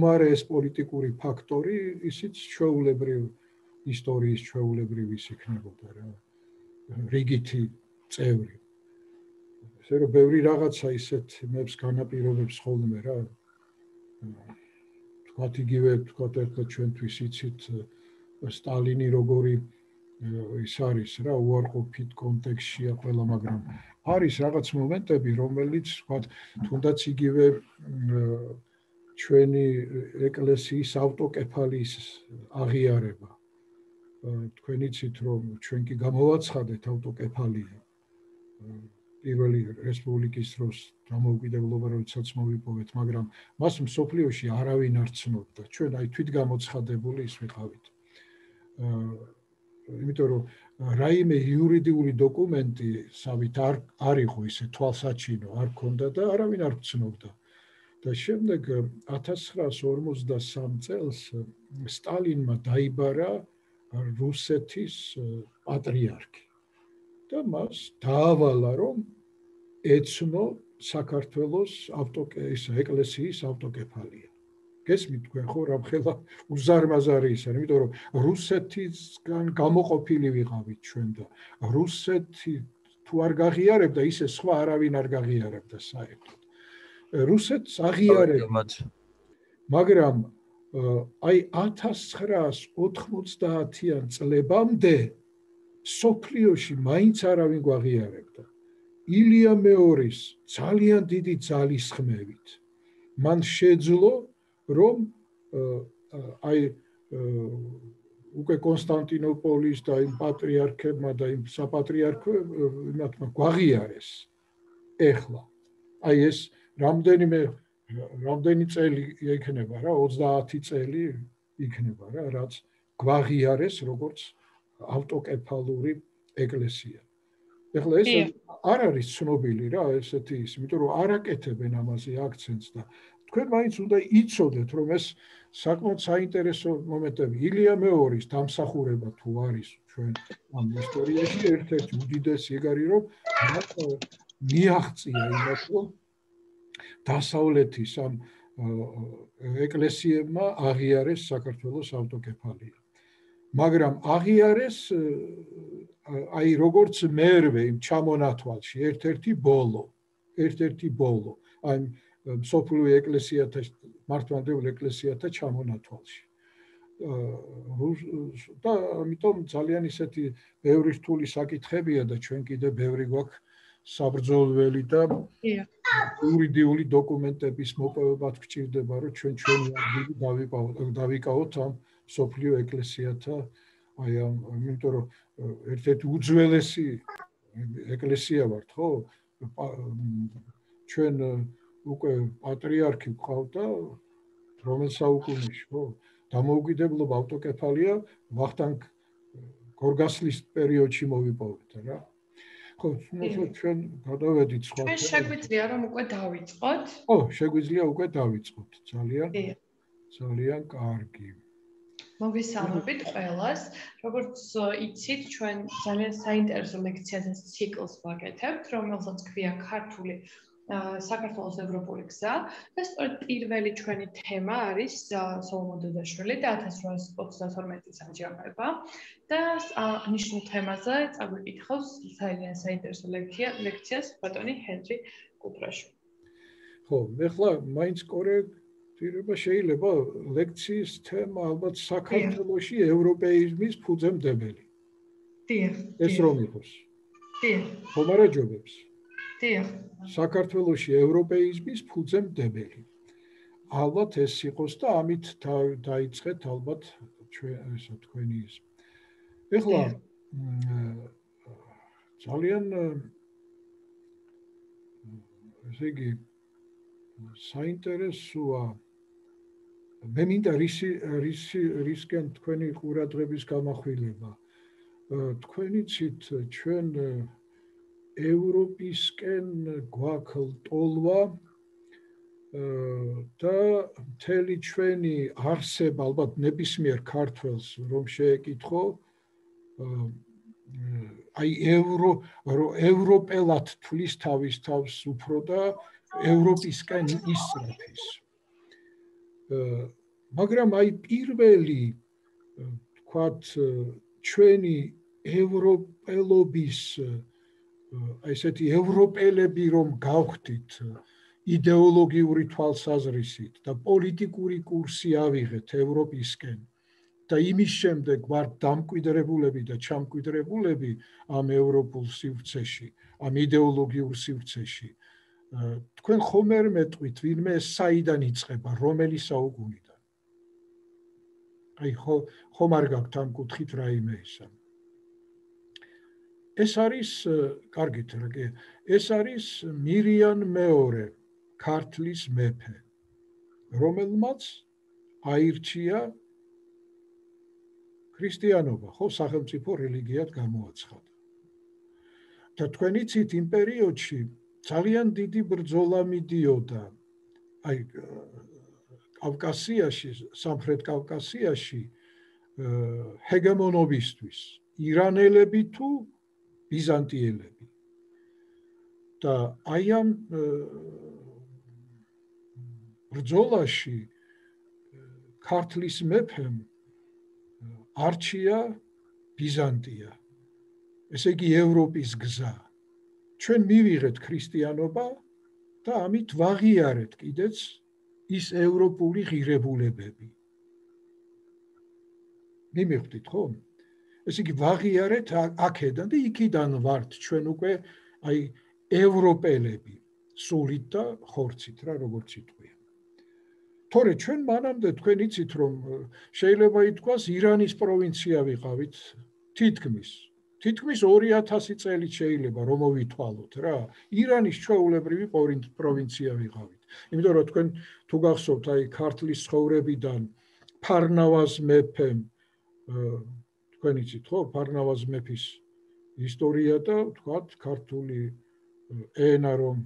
მარ ეს პოლიტიკური ფაქტორი ისიც შეულებრივ ისტორიის შეულებრივ ის იქნებოდა რა რიგითი წევრი ესე რომ ბევრი რაღაცა ისეთ მეებს განაპირობებს ხოლმე რა თქვათ იგივე თქვათ ერთად ჩვენთვის იცით სტალინი როგორი ის არის რა უარყოფით კონტექსტშია ყველა მაგრამ არის რაღაც მომენტები რომელიც თქვათ თუნდაც იგივე ჩვენი ეკლესიის ავტოკეფალიის აღიარება. თქვენ იცით რომ ჩვენ კი გამოვაცხადეთ ავტოკეფალია. პირველი რესპუბლიკის დროს დამოუკიდებლობა როდესაც მოვიპოვეთ, მაგრამ მას მსოფლიოში არავინ არ ცნობდა. ჩვენ აი თვითგამოცხადებული ის ვიყავით. იმიტომ რომ რაიმე იურიდიული დოკუმენტი სავით არ იყო ისე თვალსაჩინო, არ ქონდა და არავინ არ ცნობდა. და შემდეგ 1953 წელს სტალინმა დაიბარა რუსეთის პატრიარქი და მას დაავალა რომ ეცნო საქართველოს ეკლესიის ავტოკეფალია. გესმით თქვენ ხო რა ხელა უზარმაზარი ის არის, იმიტომ რომ რუსეთისგან გამოყოფილი ვიყავით ჩვენ და რუსეთი თუ არ გაღიარებდა ისე სხვა არავინ არ გაღიარებდა საერთოდ. რუსეთს აღიარებთ. მაგრამ აი 1990-იან წლებამდე სოფლიოში მაინც არავინ გვაღიარებდა. ილია მეორის ძალიან დიდი ძალისხმევით მან შეძლო რომ აი უკვე კონსტანტინოპოლის და იმ პატრიარქებმა და იმ საპატრიარქოებმა გვაღიარეს. ეხლა აი ეს რამდენი წელი იქნება რა 30 წელი იქნება რა რაც გვაღიარეს როგორც ავტოკეფალური ეკლესია. ეხლა ეს არ არის ცნობილი რა ესეთი ის, იმიტომ რომ არ აკეთებენ ამაზე აქცენტს და თქვენ მაინც უნდა იცოდეთ რომ ეს საკმაოდ საინტერესო მომენტები ილია მეორის დამსახურება თუ არის ჩვენ ამ ისტორიაში ერთ-ერთი უდიდესი ეგ არის რომ მიაღწია იმას რომ დასავლეთის ამ ეკლესიებმა აღიარეს საქართველოს ავტოკეფალია. მაგრამ აღიარეს აი როგორც მერვე იმ ჩამონათვალში ერთ-ერთი ბოლო აი მსოფლიო ეკლესიათა მართლმადიდებელ ეკლესიათა ჩამონათვალში. და ამიტომ ძალიან ისეთი ბევრი რთული საკითხებია და ჩვენ კიდე ბევრი გვაქვს საბრძოლველი და იურიდიული დოკუმენტების მოპოვებაც გჭირდება, რომ ჩვენი ადგილი დავიკავოთ ამ სოფლიო ეკლესიათა, აი ამ, იმიტომ რომ ერთ-ერთი უძველესი ეკლესია ვართ, ხო? ჩვენ უკვე პატრიარქი გვყავთ და რომელ საუკუნეში, ხო? დამოუკიდებლობა ავტოკეფალია ვახტანგ გორგასლის პერიოდში მოვიპოვეთ რა. ხო, მოკლედ ჩვენ გადავედით სხვა. ჩვენ შეგვიძლია რომ უკვე დავიწყოთ? ხო, შეგვიძლია უკვე დავიწყოთ. ძალიან კარგი. მოგესალმებით ყველას. როგორც იცით, ჩვენ ძალიან საინტერესო ლექციათა ციკლს ვაკეთებთ, რომელსაც ქვია ქართული საქართველოს ევროპული გზა და სწორედ პირველი ჩვენი თემა არის სოლომონ დოდაშვილი და 1892 წლის ამბება და ნიშნულ თემაზე წაგვიკითხავს ძალიან საინტერესო ლექციას ბატონი ჰენრი კუპრაშვილი. ხო, ეხლა მაინც კორექტირება შეიძლება ლექციის თემა ალბათ საქართველოში ევროპეიზმის ფუძემდებელი. დიახ. ეს რომ იყოს. დიახ. მომარაჯობებს. დიახ. საქართველოში ევროპეიზმის ფუძემდებელი. ალბათ ეს იყოს და ამით დაიწყეთ ალბათ ესა თქვენი ის. ეხლა ძალიან ესე იგი საინტერესოა მე მინდა რისკენ თქვენი ყურადღების გამახვილება. თქვენიცით ჩვენ ევროპისკენ გვაქვს ტოლვა და მთელი ჩვენი არსება, ალბათ ნებისმიერ ქართველს რომ შეეკითხო, აი ევროპელად თვლის თავის თავს უფრო და ევროპისკენ ისრაფის. მაგრამ აი პირველი თქვათ ჩვენი ევროპელობის აი ესეთი ევროპელები რომ გავხდით იდეოლოგიური თვალსაზრისით და პოლიტიკური კურსი ავიღეთ ევროპისკენ და იმის შემდეგ ვართ დამკვიდრებულები და ჩამკვიდრებულები ამ ევროპულ სივრცეში, ამ იდეოლოგიურ სივრცეში. თქვენ ხომ ვერ მეტყვით ვინმე საიდან იწყება, რომელი საუკუნიდან? აი ხომ არ გაქვთ ამ კუთხით რაიმე ისა? ეს არის, კარგით რა კი, ეს არის მირიან მეორე ქართლის მეფე, რომელმაც აირჩია ქრისტიანობა, ხო სახელმწიფო რელიგიად გამოაცხადა. და თქვენ იცით იმ პერიოდში ძალიან დიდი ბრძოლა მიდიოდა აი კავკასიაში, სამხრეთ კავკასიაში ჰეგემონობისთვის, ირანელები თუ ბიზანტიელები. და აი ამ ბრძოლაში ქართლის მეფემ არჩია ბიზანტია. ესე იგი ევროპის გზა. ჩვენ მივიღეთ ქრისტიანობა და ამით ვაღიარეთ კიდეც ის ევროპული ღირებულებები. მიმიხვდით ხო? ესე იგი ვაღიარეთ აქედან და იქიდან ვართ ჩვენ უკვე აი ევროპელები სულით და ხორცით რა როგორც იტყვიან. თორე ჩვენ მანამდე თქვენ იცით რომ შეიძლება ითქვას ირანის პროვინცია ვიყავით თითქმის. თითქმის 2000 წელით შეიძლება რომ მოვითვალოთ რა. ირანის ჩვეულებრივი პროვინცია ვიყავით. იმიტომ რომ თქვენ თუ გახსოვთ აი ქართლის ცხოვრებიდან ფარნავაზ მეფემ თქვენ იცით ხო ფარნავაზ მეფის ისტორია და თქვათ ქართული ენა რომ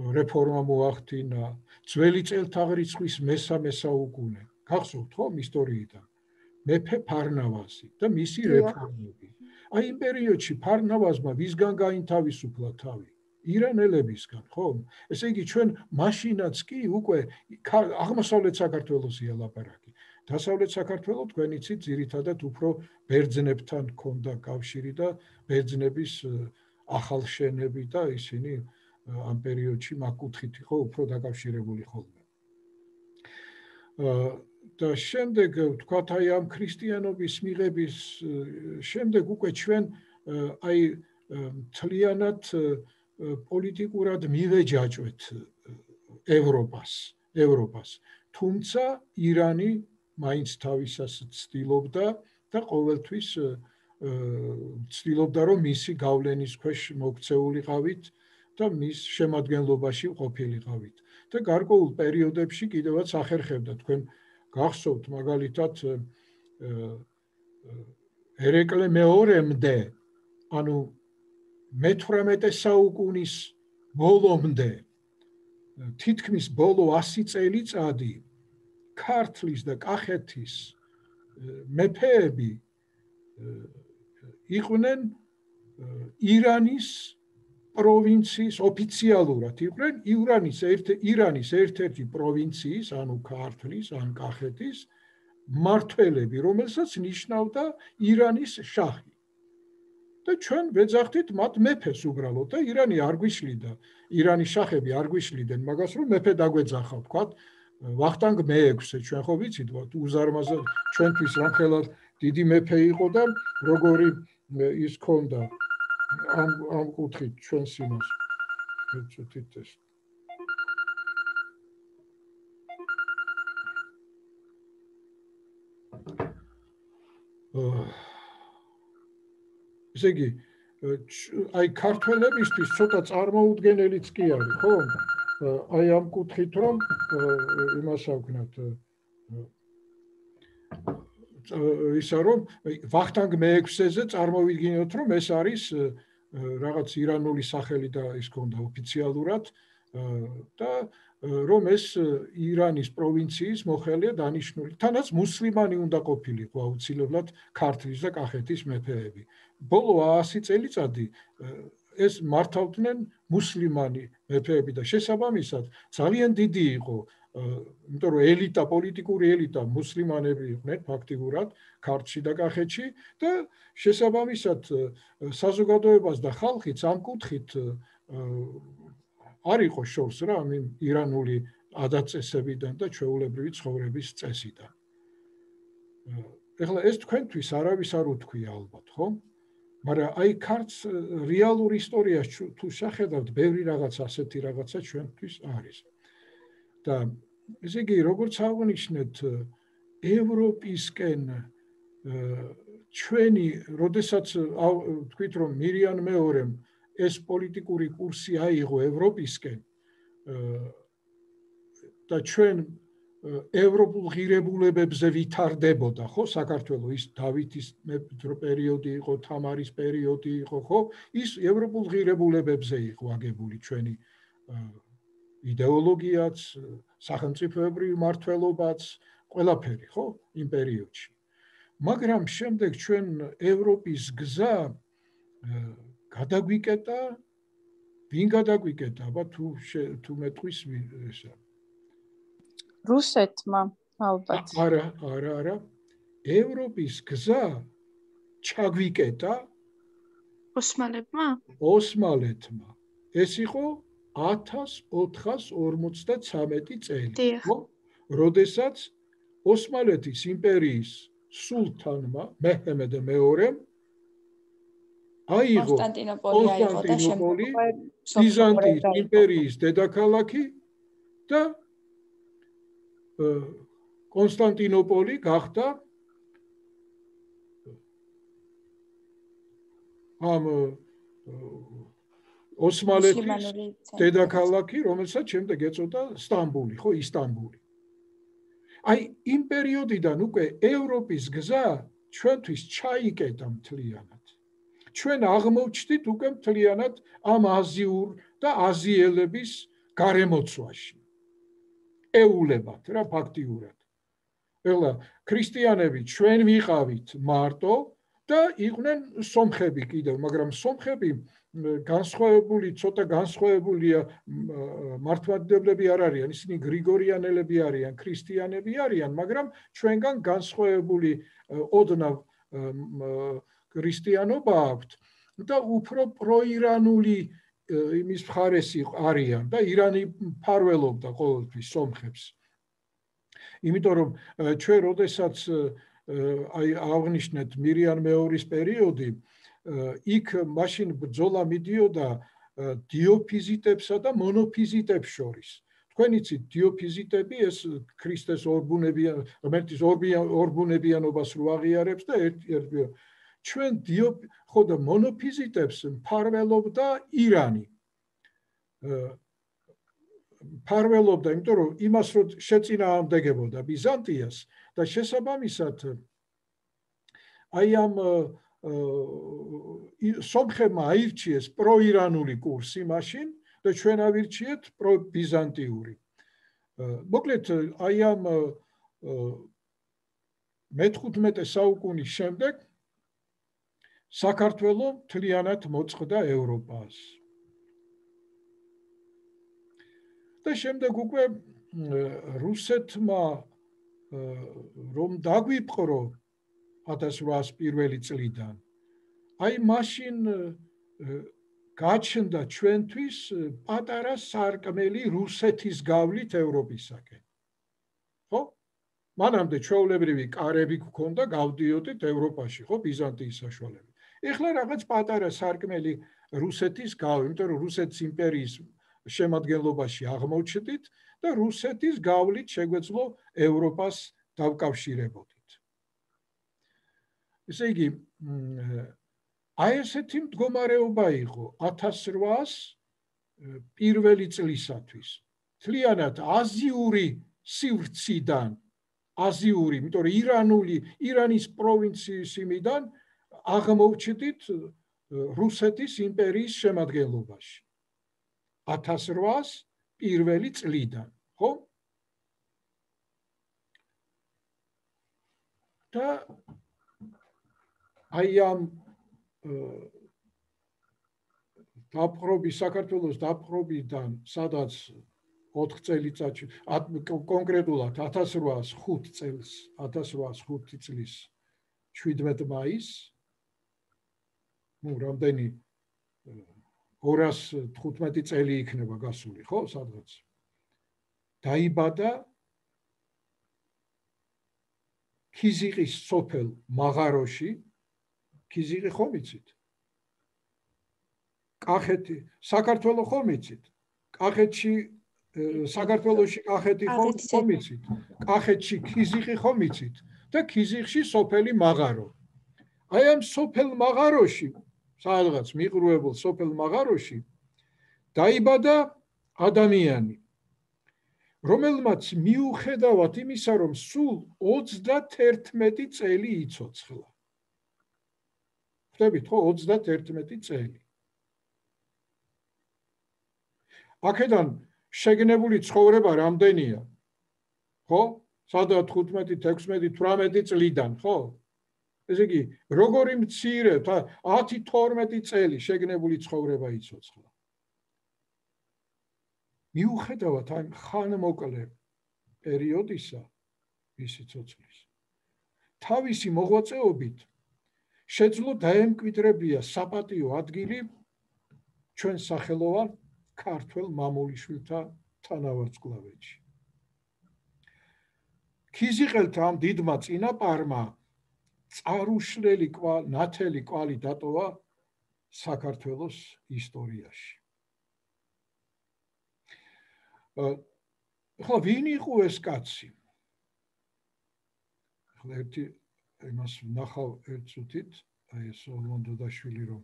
რეფორმა მოახდინა ძველი წელთაღრიცხვის მესამე საუკუნე. გახსოვთ ხო ისტორიიდან მეფე ფარნავაზი და მისი რეფორმები. აი იმ პერიოდში ფარნავაზმა ვისგან გაინთავისუფლა თავი? ირანელებისგან, ხო? ესე იგი ჩვენ მაშინაც კი უკვე აღმოსავლეთ საქართველოს ელაპარაკი. დასავლეთ საქართველო თქვენ იცით ძირითადად უფრო ბერძნებთან ჰქონდა კავშირი და ბერძნების ახალშენები და ისინი ამ პერიოდში მაკუთხით იყო უფრო დაკავშირებული ხოლმე. და შემდეგ ვთქვათ აი ამ ქრისტიანობის მიღების შემდეგ უკვე ჩვენ აი მთლიანად პოლიტიკურად მივეჯაჭვეთ ევროპას. თუმცა ირანი მაინც თავისას ცდილობდა და ყოველთვის ცდილობდა რომ მისი გავლენის ქვეშ მოქცეულიყავით და მის შემადგენლობაში ყოფილიყავით. და გარკვეულ პერიოდებში კიდევაც ახერხებდა თქვენ გახსოვთ მაგალითად ერეკლე მეორემდე, ანუ მე-18 საუკუნის ბოლომდე, თითქმის ბოლო 100 წელიწადი ქართლის და კახეთის მეფეები იყვნენ ირანის პროვინციის ოფიციალურად იყვნენ ირანის ერთ-ერთი პროვინციის, ანუ ქართლის, ან კახეთის მმართველები, რომელსაც ნიშნავდა ირანის შაჰი. და ჩვენ ვეძახდით მათ მეფეს უბრალოდ და ირანი არ გვიშლიდა, ირანის შაჰები არ გვიშლიდნენ მაგას, რომ მეფე დაგვეძახა, ვთქვათ, ვახტანგ მეექვსე, ჩვენ ხო ვიცით, უზარმაზარ ჩვენთვის რამხელა დიდი მეფე იყო და როგორი ის ჰქონდა ამ კუთხით ჩვენ სიმას ვეცვით ეს. ესე იგი, აი ქართველებისთვის ცოტა წარმოუდგენელიც კი არის, ხო? აი ამ კუთხით რომ იმას ავქნათ ისა რომ ვახტანგ მეექვსეზე წარმოვიდგინოთ რომ ეს არის რაღაც ირანული სახელი და ის ჰქონდა ოფიციალურად და რომ ეს ირანის პროვინციის მოხელეა დანიშნული. თანაც მუსლიმანი უნდა ყოფილიყო აუცილებლად ქართლის და კახეთის მეფეები. ბოლო 100 წელიწადი ეს მართავდნენ მუსლიმანი მეფეები და შესაბამისად ძალიან დიდი იყო Იმიტომ რომ ელიტა, პოლიტიკური ელიტა მუსლიმანები იყვნენ ფაქტიურად ქართლში და კახეთში და შესაბამისად საზოგადოებას და ხალხიც ამ კუთხით არ იყო შორს რა ამ ირანული ადაწესებიდან და ჩვეულებრივი ცხოვრების წესიდან. Ეხლა ეს თქვენთვის არავის არ უთქვია ალბათ, ხო? Მაგრამ აი ქართლის რეალურ ისტორიას თუ შეხედავთ, ბევრი რაღაც ასეთი რაღაცა ჩვენთვის არის. Და ესე იგი, როგორც აღვნიშნეთ, ევროპისკენ ჩვენი, როდესაც თქვით რომ მირიან მეორემ ეს პოლიტიკური კურსი აიღო ევროპისკენ და ჩვენ ევროპულ ღირებულებებზე ვითარდებოდა, ხო, საქართველოს ის დავითის პერიოდი იყო, თამარის პერიოდი იყო, ხო, ის ევროპულ ღირებულებებზე იყო აგებული ჩვენი იდეოლოგიაც, სახელმწიფოებრივი მმართველობაც, ყველაფერი, ხო, იმ პერიოდში. მაგრამ შემდეგ ჩვენ ევროპის გზა გადაგვიკეტა, ვინ გადაგვიკეტა, აბა თუ მეტყვის ესა რუსეთმა ალბათ. არა. ევროპის გზა ჩაგვიკეტა ოსმალებმა. ეს იყო 1453 წელი, როდესაც ოსმალეთის იმპერიის სულთანმა მეჰმედ მეორემ აიღო კონსტანტინოპოლი, ბიზანტიის იმპერიის დედაქალაქი და კონსტანტინოპოლი გახდა ამ ოსმალეთის დედაქალაქი, რომელსაც შემდეგ ეწოდა სტამბული, ხო, ისტამბული. აი, იმ პერიოდიდან უკვე ევროპის გზა ჩვენთვის ჩაიკეტა მთლიანად. ჩვენ აღმოვჩნდით უკვე მთლიანად ამ აზიურ და აზიელების გარემოცვაში. ეულებათ რა ფაქტიურად. ეხლა ქრისტიანები ჩვენ ვიყავით მარტო და იყვნენ სომხები კიდევ, მაგრამ სომხები განსხვავებული, ცოტა განსხვავებულია, მართლმადიდებლები არ არიან, ისინი გრიგორიანელები არიან, ქრისტიანები არიან, მაგრამ ჩვენგან განსხვავებული ოდნავ ქრისტიანობა აქვთ და უფრო პროირანული იმის მხარეს არიან და ირანი მფარველობდა ყოველთვის სომხებს. იმიტომ რომ ჩვენ როდესაც აი აღნიშნეთ მირიან მეორის პერიოდი, იქ მაშინ ბრძოლა მიდიოდა დიოფიზიტებსა და მონოფიზიტებს შორის. თქვენ იცით, დიოფიზიტები ეს ქრისტეს ორბუნებიანობას რო აღიარებს და ჩვენ და მონოფიზიტებს მფარველობდა ირანი. მფარველობდა, იმიტომ რომ იმას რო შეწინააღმდეგებოდა ბიზანტიას და შესაბამისად აი ამ სომხებმა აირჩიეს პროირანული კურსი მაშინ და ჩვენ ავირჩიეთ პრობიზანტიური. მოკლედ აი ამ მე-15 საუკუნის შემდეგ საქართველო მთლიანად მოწყდა ევროპას. და შემდეგ უკვე რუსეთმა რომ დაგვიპყრო 1801 წლიდან, აი მაშინ გაჩნდა ჩვენთვის პატარა სარკმელი რუსეთის გავლით ევროპისაკენ. ხო? მანამდე ჩვეულებრივი კარები გქონდა, გავდიოდით ევროპაში, ხო, ბიზანტიის საშუალებით. ეხლა რაღაც პატარა სარკმელი რუსეთის გავლით, იმიტომ რომ რუსეთის იმპერიის შემადგენლობაში აღმოჩნდით და რუსეთის გავლით შეგვეძლო ევროპას დავკავშირებოდით. ესე იგი, აი ესეთი მდგომარეობა იყო 1801 წლისათვის. მთლიანად აზიური სივრციდან, აზიური, იმიტომ რომ ირანული, ირანის პროვინციის იმიდან აღმოვჩნდით რუსეთის იმპერიის შემადგენლობაში 1801 წლიდან, ხო? და აი ამ დაპყრობის, საქართველოს დაპყრობიდან, სადაც 4 წელიწადში კონკრეტულად 1805 წელს 1805 წლის 17 მაისს ну რამდენი 215 წელი იქნება გასული ხო სადღაც დაიბადა ქიზიყის სოფელ მაღაროში ქიზიყი ხომ იცით კახეთი საქართველოს ხომ იცით კახეთში საქართველოში კახეთი ხომ იცით კახეთში ქიზიყი ხომ იცით და ქიზიყში სოფელი მაღარო აი ამ სოფელ მაღაროში სადღაც მიყრუებულ სოფელ მაღაროში დაიბადა ადამიანი რომელმაც მიუხედავად იმისა, რომ სულ 31 წელი იცოცხლა. Ხვდებით, ხო, 31 წელი. აქედან შეგნებული ცხოვრება რამდენია? ხო? სადა 15, 16, 18 წლიდან, ხო? ესე იგი, როგორი მცირე, 10-12 წელი შეგნებული ცხოვრება იცოცხლა. მიუხედავად ამ ხანმოკლე პერიოდისა მისი ცოცხლის თავისი მოღვაწეობით შეძლო დაემკვიდრებია საპატიო ადგილი ჩვენ სახელოვან ქართველ მამულიშვილთა თანავარსკვლავედში ქიზიყელთა ამ დიდმა წინაპარმა წარუშლელი ნათელი კვალი დატოვა საქართველოს ისტორიაში ხო ვინ იყო ეს კაცი? ხო ერთი იმას ნახავ ერთწუთით, აი ეს ლონდონდაშვილი რომ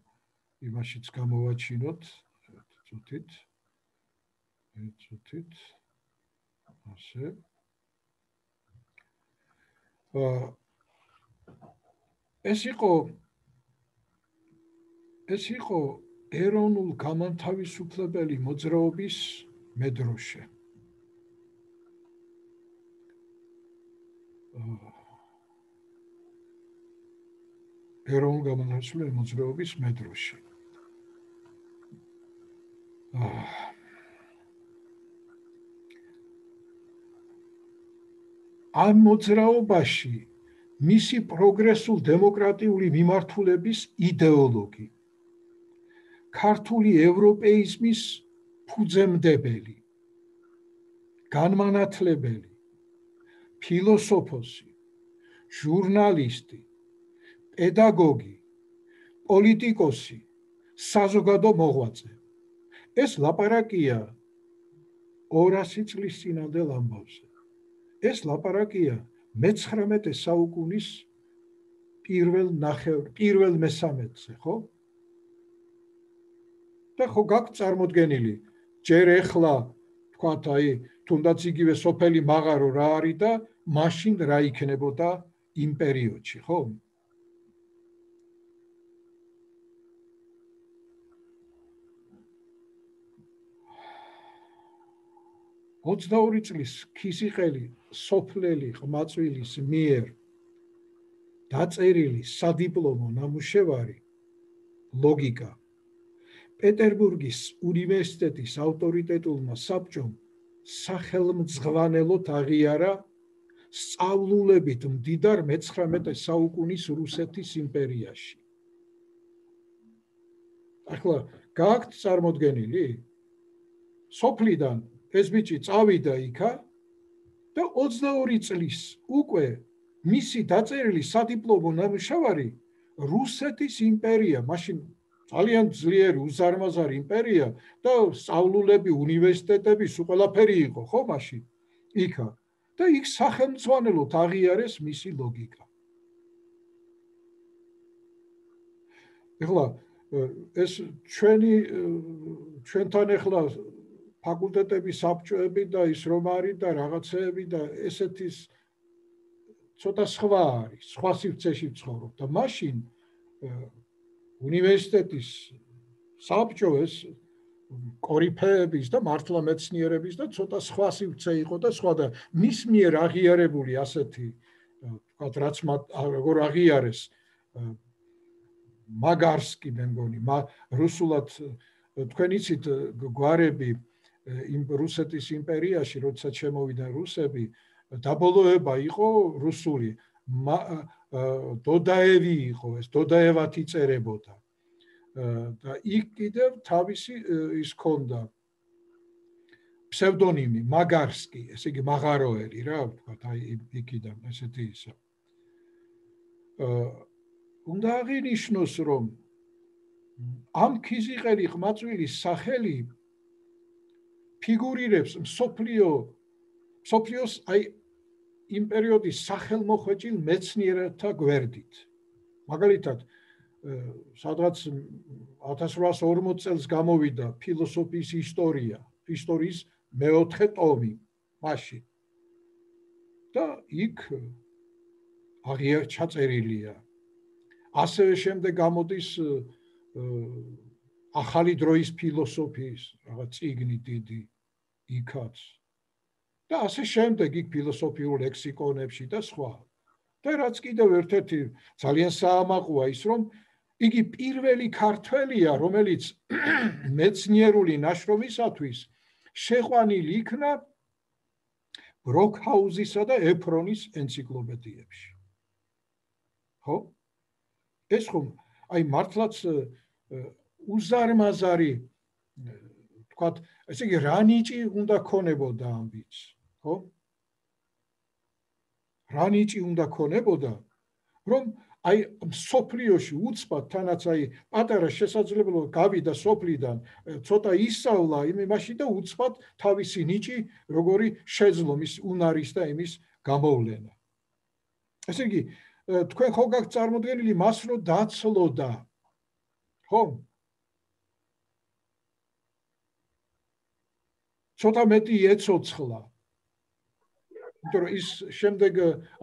იმაშიც გამოვაჩინოთ, ერთწუთით. ასე. ეს იყო ეროვნულ გამანთავისუფლებელი მოძრაობის მედროშე. ეროვნულ გამანთავისუფლებელი მოძრაობის მედროშე. ამ მოძრაობაში მისი პროგრესულ დემოკრატიული მიმართულების იდეოლოგი. ქართული ევროპეიზმის ფუძემდებელი, განმანათლებელი, ფილოსოფოსი, ჟურნალისტი, პედაგოგი, პოლიტიკოსი, საზოგადო მოღვაწე. ეს ლაპარაკია 200 წლის წინანდელ ამბავზე. ეს ლაპარაკია მე-19 საუკუნის პირველ მესამედზე, ხო? და ხო გაქვთ წარმოდგენილი ჯერ ეხლა თქვათ აი თუნდაც იგივე სოფელი მაღარო რა არის და მაშინ რა იქნებოდა იმ პერიოდში ხო ოცდაორი წლის ქიზიყელი სოფლელი ყმაწვილის მიერ დაწერილი სადიპლომო ნამუშევარი ლოგიკა პეტერბურგის უნივერსიტეტის ავტორიტეტულმა საბჭომ სახელმძღვანელოდ აღიარა სწავლულებით მდიდარ მე-19 საუკუნის რუსეთის იმპერიაში. ახლა გაქვთ წარმოდგენილი? სოფლიდან ეს ბიჭი წავიდა იქა და 22 წლის უკვე მისი დაწერილი სადიპლომო ნამუშევარი რუსეთის იმპერია მაშინ ძალიან ძლიერი უზარმაზარი იმპერია და სწავლულები უნივერსიტეტების ყველაფერი იყო ხო მაშინ იქა და იქ სახელმძღვანელოდ აღიარეს მისი ლოგიკა. ეხლა ეს ჩვენთან ეხლა ფაკულტეტების საბჭოები და ის რომ არის და რაღაცეები და ესეთის ცოტა სხვა არის სხვა სივრცეში ვცხოვრობ და მაშინ უნივერსიტეტის საბჭო ეს კორიფეების და მართლა მეცნიერების და ცოტა სხვა სივრცე იყო და სხვა და მის მიერ აღიარებული ასეთი თქვათ რაც როგორ აღიარეს მაგარსკი მე მგონი რუსულად თქვენ იცით გვარები რუსეთის იმპერიაში, როდესაც შემოვიდნენ რუსები, დაბოლოება იყო რუსული. დოდაევი იყო ეს, დოდაევათ იწერებოდა. და იქ კიდევ თავისი ის ჰქონდა ფსევდონიმი მაგარსკი, ესე იგი მაღაროელი რა, ვთქვათ, აი იქიდან ესეთი ისა. Უნდა აღინიშნოს, რომ ამ ქიზიყელი ხმაწვილის სახელი ფიგურირებს მსოფლიოს აი იმ პერიოდის სახელმოხვეჭილ მეცნიერთა გვერდით. მაგალითად, სადღაც 1840 წელს გამოვიდა ფილოსოფიის ისტორია, ისტორიის მეოთხე ტომი მაშინ. და იქ აღიარჩაწერილია. ასევე შემდეგ გამოდის ახალი დროის ფილოსოფიის რაღაც წიგნი დიდი იქაც. და ასე შემდეგ იქ ფილოსოფიურ ლექსიკონებში და სხვა. და რაც კიდევ ერთ-ერთი ძალიან საამაყოა ის, რომ იგი პირველი ქართველია, რომელიც მეცნიერული ნაშრომისათვის შეყვანილი იქნა ბროკჰაუზისა და ეფრონის ენციკლოპედიებში. ხო? ეს ხომ აი მართლაც უზარმაზარი თქვათ, ესე იგი რა ნიჭი უნდა ქონებოდა ამ ბიჭს, ხო? რა ნიჭი უნდა ქონებოდა, რომ აი სოფლიოში უცბად თანაც აი პატარა შესაძლებლობა გავიდა სოფლიდან, ცოტა ისავლა იმაში და უცბად თავისი ნიჭი როგორი შეძლო მის უნარის და იმის გამოვლენა. ესე იგი თქვენ ხო გაქვთ წარმოდგენილი მას რო დაცლოდა, ხო? ცოტა მეტი ეცოცხლა. იმიტომ რომ ის შემდეგ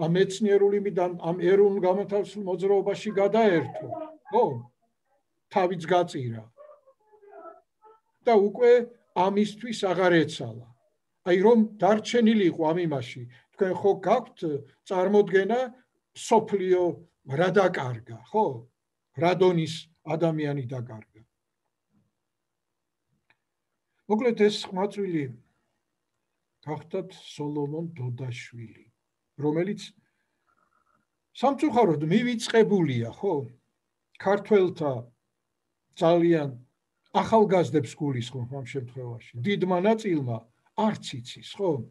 ამ მეცნიერული მიდან ამ ეროვნულ-განმათავისუფლებელ მოძრაობაში გადაერთო, ხო? თავიც გაწირა. და უკვე ამისთვის აღარ ეცალა. აი რომ დარჩენილი იყო ამ იმაში, თქვენ ხო გაქვთ წარმოდგენა სოფლიო რა დაკარგა, ხო? რა დონის ადამიანი დაკარგა. მოკლედ ეს ხმაწვილი გახდათ სოლომონ დოდაშვილი, რომელიც სამწუხაროდ მივიწყებულია, ხო? ქართველთა ძალიან ახალგაზრდებს გულისხმობ ამ შემთხვევაში. დიდმა ნაწილმა არც იცის, ხო?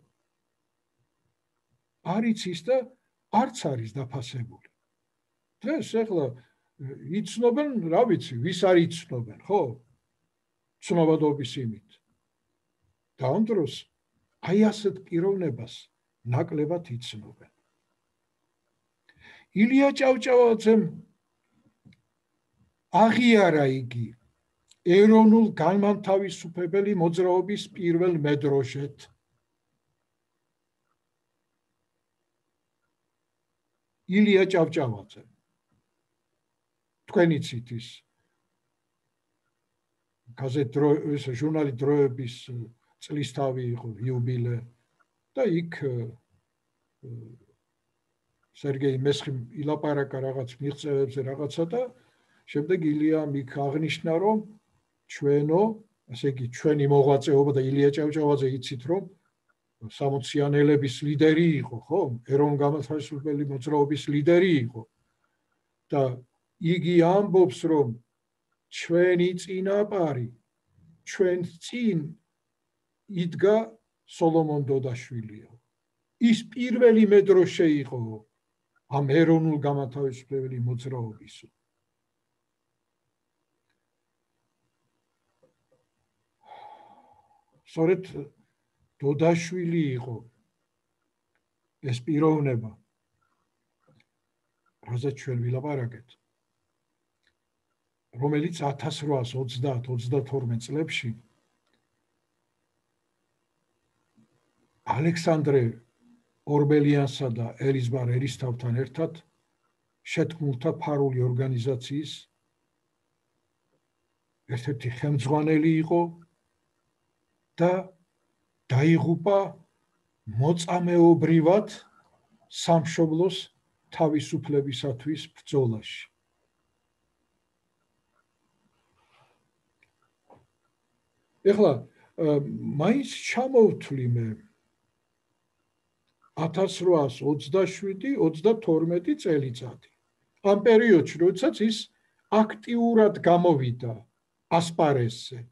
არ იცის და არც არის დაფასებული. დღეს ახლა იცნობენ, რა ვიცი, ვის არ იცნობენ, ხო? ცნობადობის იმით. და ამ დროს აი ასეთ პიროვნებას ნაკლებად იცნობენ. ილია ჭავჭავაძემ აღიარა იგი ეროვნულ-განმათავისუფლებელი მოძრაობის პირველ მედროშედ. ილია ჭავჭავაძე. თქვენ იცით ის. გაზეთ ჟურნალი დროების წლისთავი იყო იუბილე და იქ სერგეი მესხი ილაპარაკა რაღაც მიღწევებზე რაღაცა და შემდეგ ილიამ იქ აღნიშნა რომ ჩვენო, ესე იგი ჩვენი მოღვაწეობა და ილია ჭავჭავაძე იცით რომ 60-იანელების ლიდერი იყო, ხო? ეროვნულ-განმათავისუფლებელი მოძრაობის ლიდერი იყო. და იგი ამბობს რომ ჩვენი წინაპარი, ჩვენ წინ იდგა სოლომონ დოდაშვილიო. ის პირველი მედროშე იყო ამ ეროვნულ-განმათავისუფლებელი მოძრაობის. სწორედ დოდაშვილი იყო ეს პიროვნება, რაზეც ჩვენ ვილაპარაკეთ. რომელიც 1830-32 წლებში ალექსანდრე ორბელიანსა და ელიზბარ ერისთავთან ერთად შეთქმულთა ფარული ორგანიზაციის ერთ-ერთი ხელმძღვანელი იყო და დაიღუპა მოწამეობრივად სამშობლოს თავისუფლებისათვის ბრძოლაში. ეხლა მაის ჩამოვთვლიმე 1827-32 წელიწადი. Ამ პერიოდში, როდესაც ის აქტიურად გამოვიდა ასპარესზე.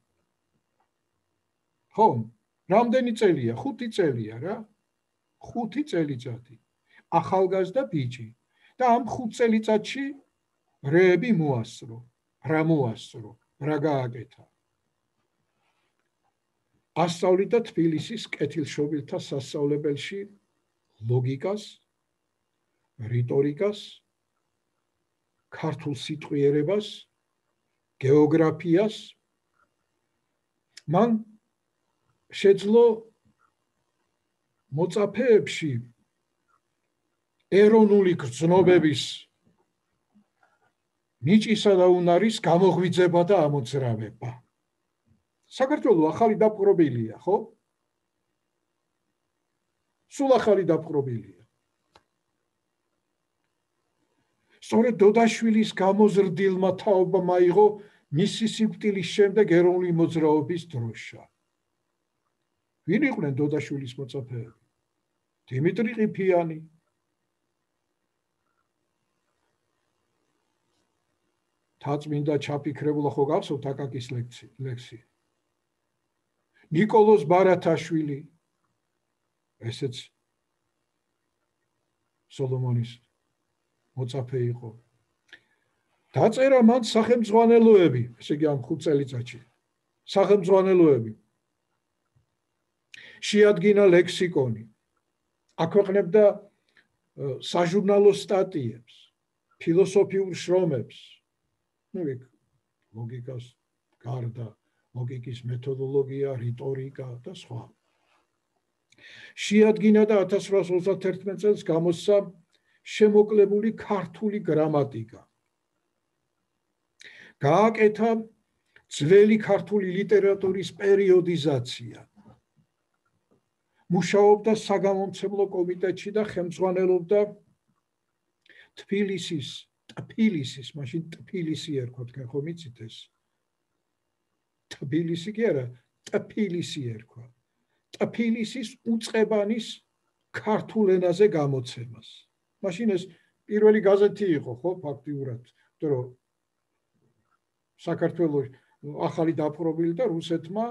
ხომ, რამდენი წელია? 5 წელია რა. 5 წელიწადი. ახალგაზრდა ბიჭი და ამ 5 წელიწადში რეები მოასწრო, რა მოასწრო, რა გააკეთა. ასწავლიდა თბილისის კეთილშობილთა სასწავლებელში ლოგიკას, რიტორიკას, ქართულ სიტყვიერებას, გეოგრაფიას. მან შეძლო მოწაფეებში ეროვნული გრძნობების ნიჭისა და უნარის გამოღვიძება და ამოძრავება. საქართველოს ახალი დაპყრობილია, ხო? სულ ახალი დაპყრობილია. სწორედ დოდაშვილის გამოზრდილმა თაობამ აიღო მისი სიკვდილის შემდეგ ეროვნული მოძრაობის დროშა. ვინ იყვნენ დოდაშვილის მოწაფეები? დიმიტრი ყიფიანი. თაწმინდა ჩაფიქრებულა ხო გახსოვთ აკაკის ლექსი. ნიკოლოზ ბარათაშვილი, ესეც სოლომონის მოწაფე იყო. დაწერა მან სახელმძღვანელოები, ესე იგი ამ 5 წელიწადში. სახელმძღვანელოები. შეადგინა ლექსიკონი. აქვეყნებდა საჟურნალო სტატიებს, ფილოსოფიურ შრომებს. ლოგიკას გარდა, ლოგიკის მეთოდოლოგია, რიტორიკა და სხვა. შეადგინა და 1831 წელს გამოსცა შემოკლებული ქართული გრამატიკა. გააკეთა ძველი ქართული ლიტერატურის პერიოდიზაცია. მუშაობდა საგამომცემლო კომიტეტში და ხელმძღვანელობდა თბილისის, მაშინ თბილისი ერქოთ, ხო მიცით ეს? თბილისი კი არა, თბილისი ერქვა. თბილისის უწყებანის ქართულ ენაზე გამოცემას. მაშინ ეს პირველი გაზეთი იყო, ხო, ფაქტიურად, რომ საქართველოს ახალი დაპყრობილი და რუსეთმა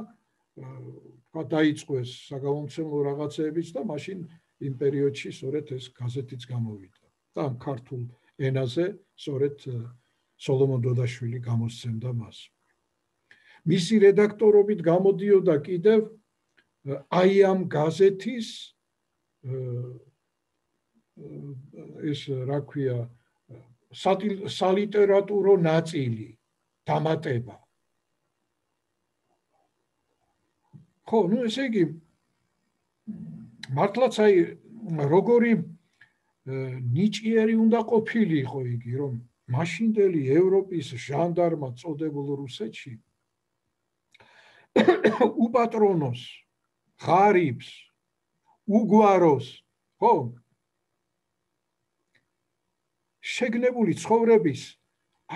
გადაიწყვეს საგამომცემლო რაღაცეებიც და მაშინ იმ პერიოდში სწორედ ეს გაზეთიც გამოვიდა. და ამ ქართულ ენაზე სწორედ სოლომონ დოდაშვილი გამოსცემდა მას. მისი რედაქტორობით გამოდიოდა კიდევ აი ამ გაზეთის ეს რა ქვია სალიტერატურო ნაწილი დამატება. ხო, ну ესე იგი მართლაც აი როგორი ნიჭიერი უნდა ყოფილიყო იგი, რომ მაშინდელი ევროპის ჟანდარმა წოდებულ რუსეთში უპატრონოს, ღარიბს, უგვაროს, ხო? შეგნებული ცხოვრების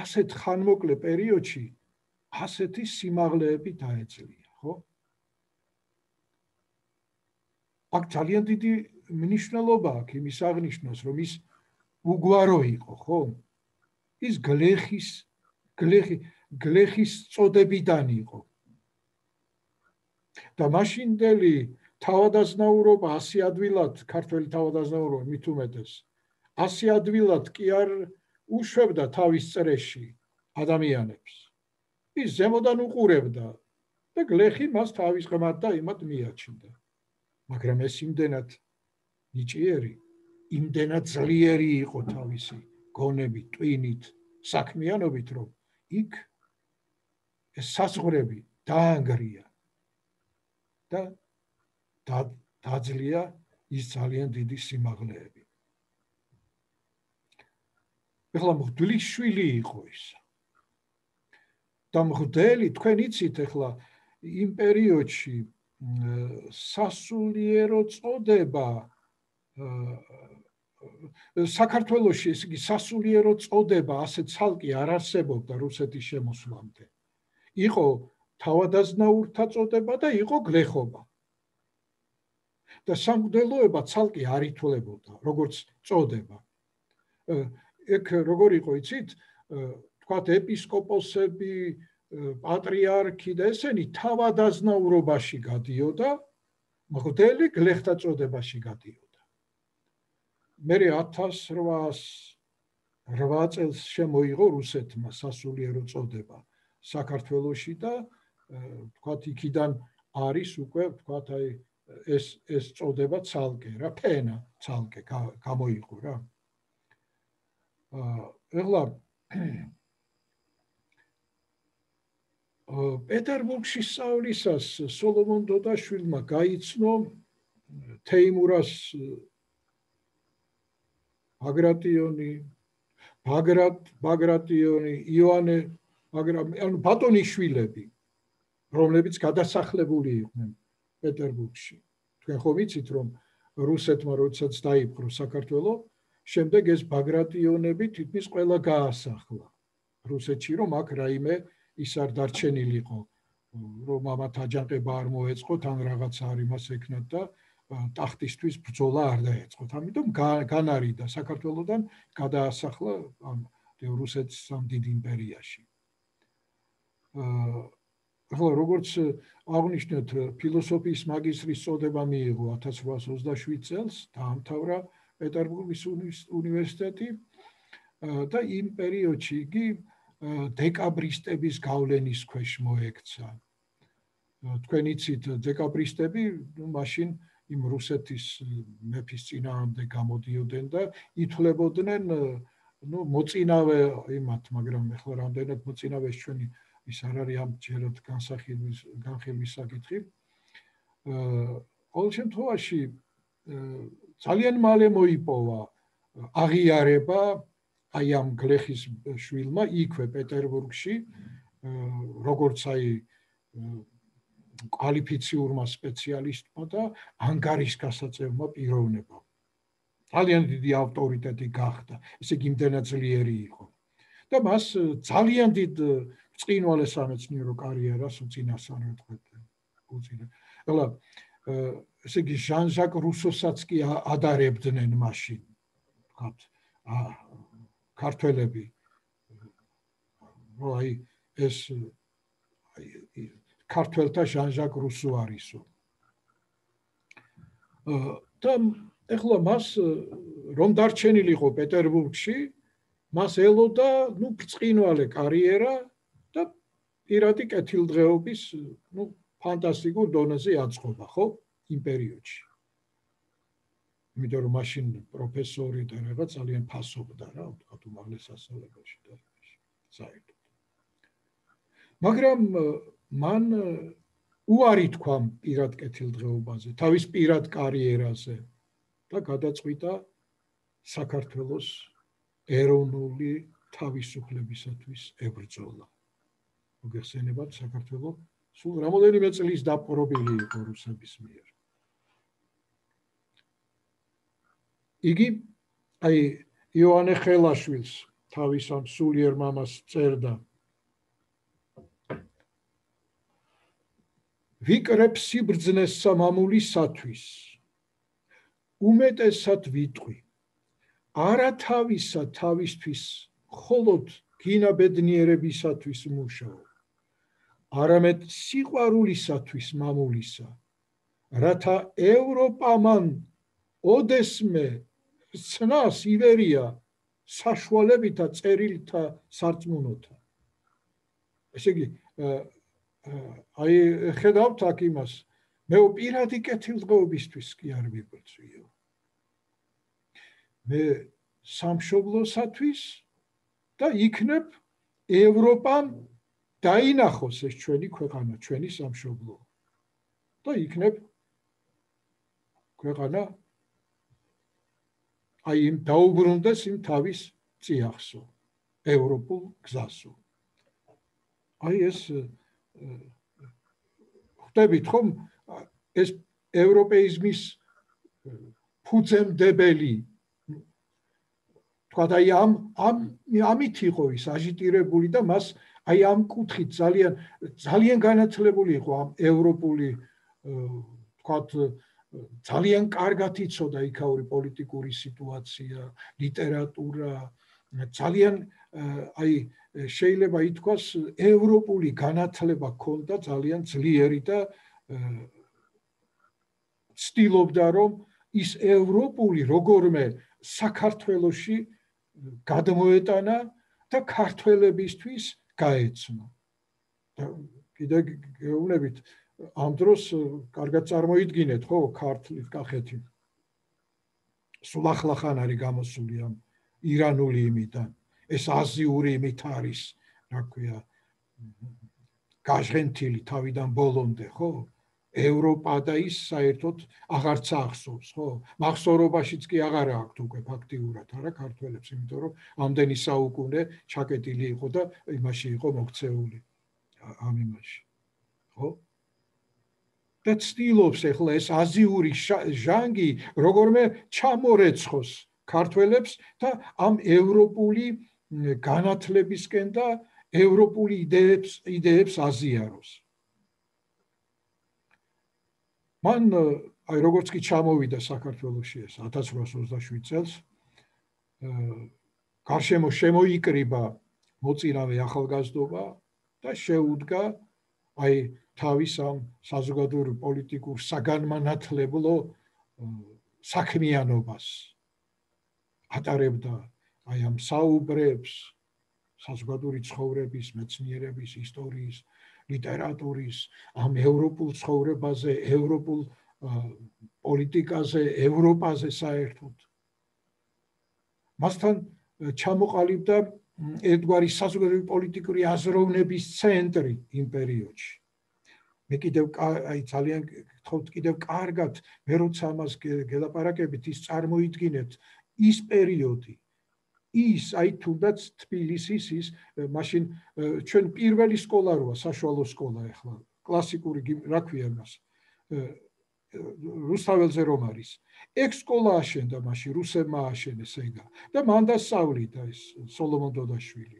ასეთ ხანმოკლე პერიოდში ასეთი სიმაღლეები დაეწლია, ხო? აქ ძალიან დიდი მნიშვნელობა აქვს იმის აღნიშვნას, რომ ის უგვარო იყო, ხო? ის გლეხის წოდებიდან იყო. და მაშინდელი თავადაზნაურობა 100 ადვილად, ქართველი თავადაზნაურობა მით უმეტეს, 100 ადვილად კი არ უშვებდა თავის წრეში ადამიანებს. ის ზემოდან უყურებდა და გლეხი მას თავის ღმათ და იმად მიაჩნდა. მაგრამ ეს იმდენად ნიჭიერი, იმდენად ძლიერი იყო თავისი გონებით, ტვინით, საქმიანობით, რომ იქ ეს საზღვრები დაანგრია და დაძლია ის ძალიან დიდი სიმაღლეები. ეხლა მღვდელი შვილი იყო ის. და მღვდელი, თქვენ იცით ეხლა იმ პერიოდში სასულიერო წოდება საქართველოში ეს იგი სასულიერო წოდება ასეთ ცალკე არ არსებობდა რუსეთის შემოსვლამდე. იყო თავადაზნა ურთაწოდება და იყო გლეხობა. Და სამღვდელოება ცალკე არ ითვლებოდა, როგორც წოდება. Ეგ როგორ იყო იცით, თქვათ ეპისკოპოსები, პატრიარქი და ესენი თავადაზნაურობაში გადიოდა, მღვდელი გლეხთა წოდებაში გადიოდა. მერე 1808 წელს შემოიღო რუსეთმა სასულიერო წოდება საქართველოში და თქვათ იქიდან არის უკვე თქვათ აი ეს წოდება ცალკე რა, ფენა ცალკე გამოიყო რა. Ეხლა პეტერბურგში სწავლისას სოლომონ დოდაშვილმა გაიცნო თეიმურას ბაგრატიონი, ბაგრატიონი, იოანე ბაგრატიონი, ბატონიშვილები, რომლებიც გადასახლებული იყვნენ პეტერბურგში. Თქვენ ხო ვიცით, რომ რუსეთმა როდესაც დაიპყრო საქართველო, შემდეგ ეს ბაგრატიონები თითქმის ყველა გაასახლა. რუსეთში რომ აქ რაიმე ის არ დარჩენილიყო, რომ ამათ აჯანყება არ მოეწყოთ, ან რაღაც არ იმას ექნათ და ტახტისთვის ბრძოლა არ დაეწყოთ. ამიტომ განარიდა საქართველოდან გადაასახლა ამ რუსეთის ამ დიდ იმპერიაში. ახლა როგორც აღნიშნეთ, ფილოსოფიის მაგისტრის წოდება მიიღო 1827 წელს, დაამთავრა პეტერბურგის უნივერსიტეტი და იმ პერიოდში იგი დეკაბრისტების გავლენის ქვეშ მოექცა. თქვენ იცით, დეკაბრისტები მაშინ იმ რუსეთის მეფის წინააღმდეგ გამოდიოდნენ და ითვლებოდნენ მოწინავე იმათ, მაგრამ ახლა რამდენად მოწინავეს ჩვენი ის არ არის ამჯერად განხილვის საკითხი. ყოველ შემთხვევაში ძალიან მალე მოიპოვა აღიარება აი ამ გლეხის შვილმა იქვე პეტერბურგში, როგორც აი კვალიფიციურმა სპეციალისტმა და ანგარიშგასაწევმა პიროვნებამ. ძალიან დიდი ავტორიტეტი გახდა, ესე იგი იმდენად ძლიერი იყო. და მას ძალიან დიდ წინვალე სამეცნიერო კარიერას უწინასწარმეტყველებდნენ. ახლა ესე იგი ჟან-ჟაკ რუსოსაც კი ადარებდნენ მაშინ, თქვათ, ქართველები. აი ეს ქართველთა ჟან-ჟაკ რუსო არისო. და ახლა მას რომ დარჩენილიყო პეტერბურგში, მას ელოდა ბრწყინვალე კარიერა და პირადი კეთილდღეობის ფანტასტიკურ დონეზე აწყობა, ხო, იმ პერიოდში. იმიტომ რომ მაშინ პროფესორი და რაღაც ძალიან ფასობდა რა, თქვათ უმაღლეს სასწავლებელში და საერთოდ. მაგრამ მან უარი თქვა პირად კეთილდღეობაზე, თავის პირად კარიერაზე და გადაწყვიტა საქართველოს ეროვნული თავისუფლებისათვის ებრძოლა. მოგეხსენებათ, საქართველო სულ რამოდენიმე წლის დაპყრობილი იყო რუსების მიერ. იგი აი იოანე ხელაშვილს თავის ამ სულიერ მამას წერდა. ვიკრებ სიბრძნესა მამულისათვის, უმეტესად ვიტყვი. არა თავისა თავისთვის მხოლოდ გინაბედნიერებისათვის მუშაობ, არამედ სიყვარულისათვის მამულისა, რათა ევროპა მან ოდესმე ცნას ივერია საშუალებითა წერილთა სარწმუნოთა. ესე იგი, აი ხედავთ აქ იმას, მე პირადი კეთილდღეობისთვის კი არ ვიბრძვიო. მე სამშობლოსათვის და იქნებ ევროპამ დაინახოს ეს ჩვენი ქვეყანა, ჩვენი სამშობლო და იქნებ ქვეყანა აი იმ დაუბრუნდეს იმ თავის წიაღსო, ევროპულ გზასო. აი ეს ხვდებით ხომ ეს ევროპეიზმის ფუძემდებელი თქვა და ამით იყო ის აჟიტირებული და მას აი ამ კუთხით ძალიან განათლებული იყო ამ ევროპული თქვათ ძალიან კარგად იცოდა იქაური პოლიტიკური სიტუაცია, ლიტერატურა, ძალიან აი შეიძლება ითქვას ევროპული განათლება ჰქონდა ძალიან ძლიერი და ცდილობდა რომ ის ევროპული როგორმე საქართველოში გადმოეტანა და ქართველებისთვის გაეცნო. კიდე გეუბნებით ამ დროს კარგად წარმოიდგინეთ ხო ქართლით კახეთი. სულ ახლა ხან არის გამოსული ამ ირანული იმიდან. ეს აზიური იმით არის, რა ქვია, გაჟღენთილი თავიდან ბოლომდე ხო? ევროპა და ის საერთოდ აღარც ახსოვს ხო მახსოვრობაშიც კი აღარ აქვს უკვე ფაქტიურად არა ქართველებს იმიტომ რომ ამდენი საუკუნე ჩაკეტილი იყო და იმაში იყო მოქცეული ამ იმაში ხო და ცდილობს ახლა ეს აზიური ჟანგი როგორმე ჩამორეცხოს ქართველებს და ამ ევროპული განათლებისკენ და ევროპული იდეებს აზიაროს მან აი როგორც კი ჩამოვიდა საქართველოში ეს 1827 წელს გარშემო შემოიკრიბა მოწინავე ახალგაზრდობა და შეუდგა აი თავის ამ საზოგადოებრივ პოლიტიკურ საგანმანათლებლო საქმიანობას ატარებდა აი ამ საუბრებს საზოგადოებრივი ცხოვრების, მეცნიერების, ისტორიის ლიტერატურის, ამ ევროპულ ცხოვრებაზე, ევროპულ პოლიტიკაზე, ევროპაზე საერთოდ. მასთან ჩამოყალიბდა ერთგვარი საზოგადოებრივი პოლიტიკური აზროვნების ცენტრი იმ პერიოდში. მე კიდევ აი ძალიან გთხოვთ კიდევ კარგად, მე როცა ამას გელაპარაკებით, ის წარმოიდგინეთ ის პერიოდი ის აი თუნდაც თბილისის ის მაშინ ჩვენ პირველი სკოლა როა საშუალო სკოლა ახლა კლასიკური რა ქვია მას რუსთაველზე რომ არის ეგ სკოლა აშენდა მაშინ რუსებმა აშენეს ეგა და მანდა სწავლიდა ეს სოლომონ დოდაშვილი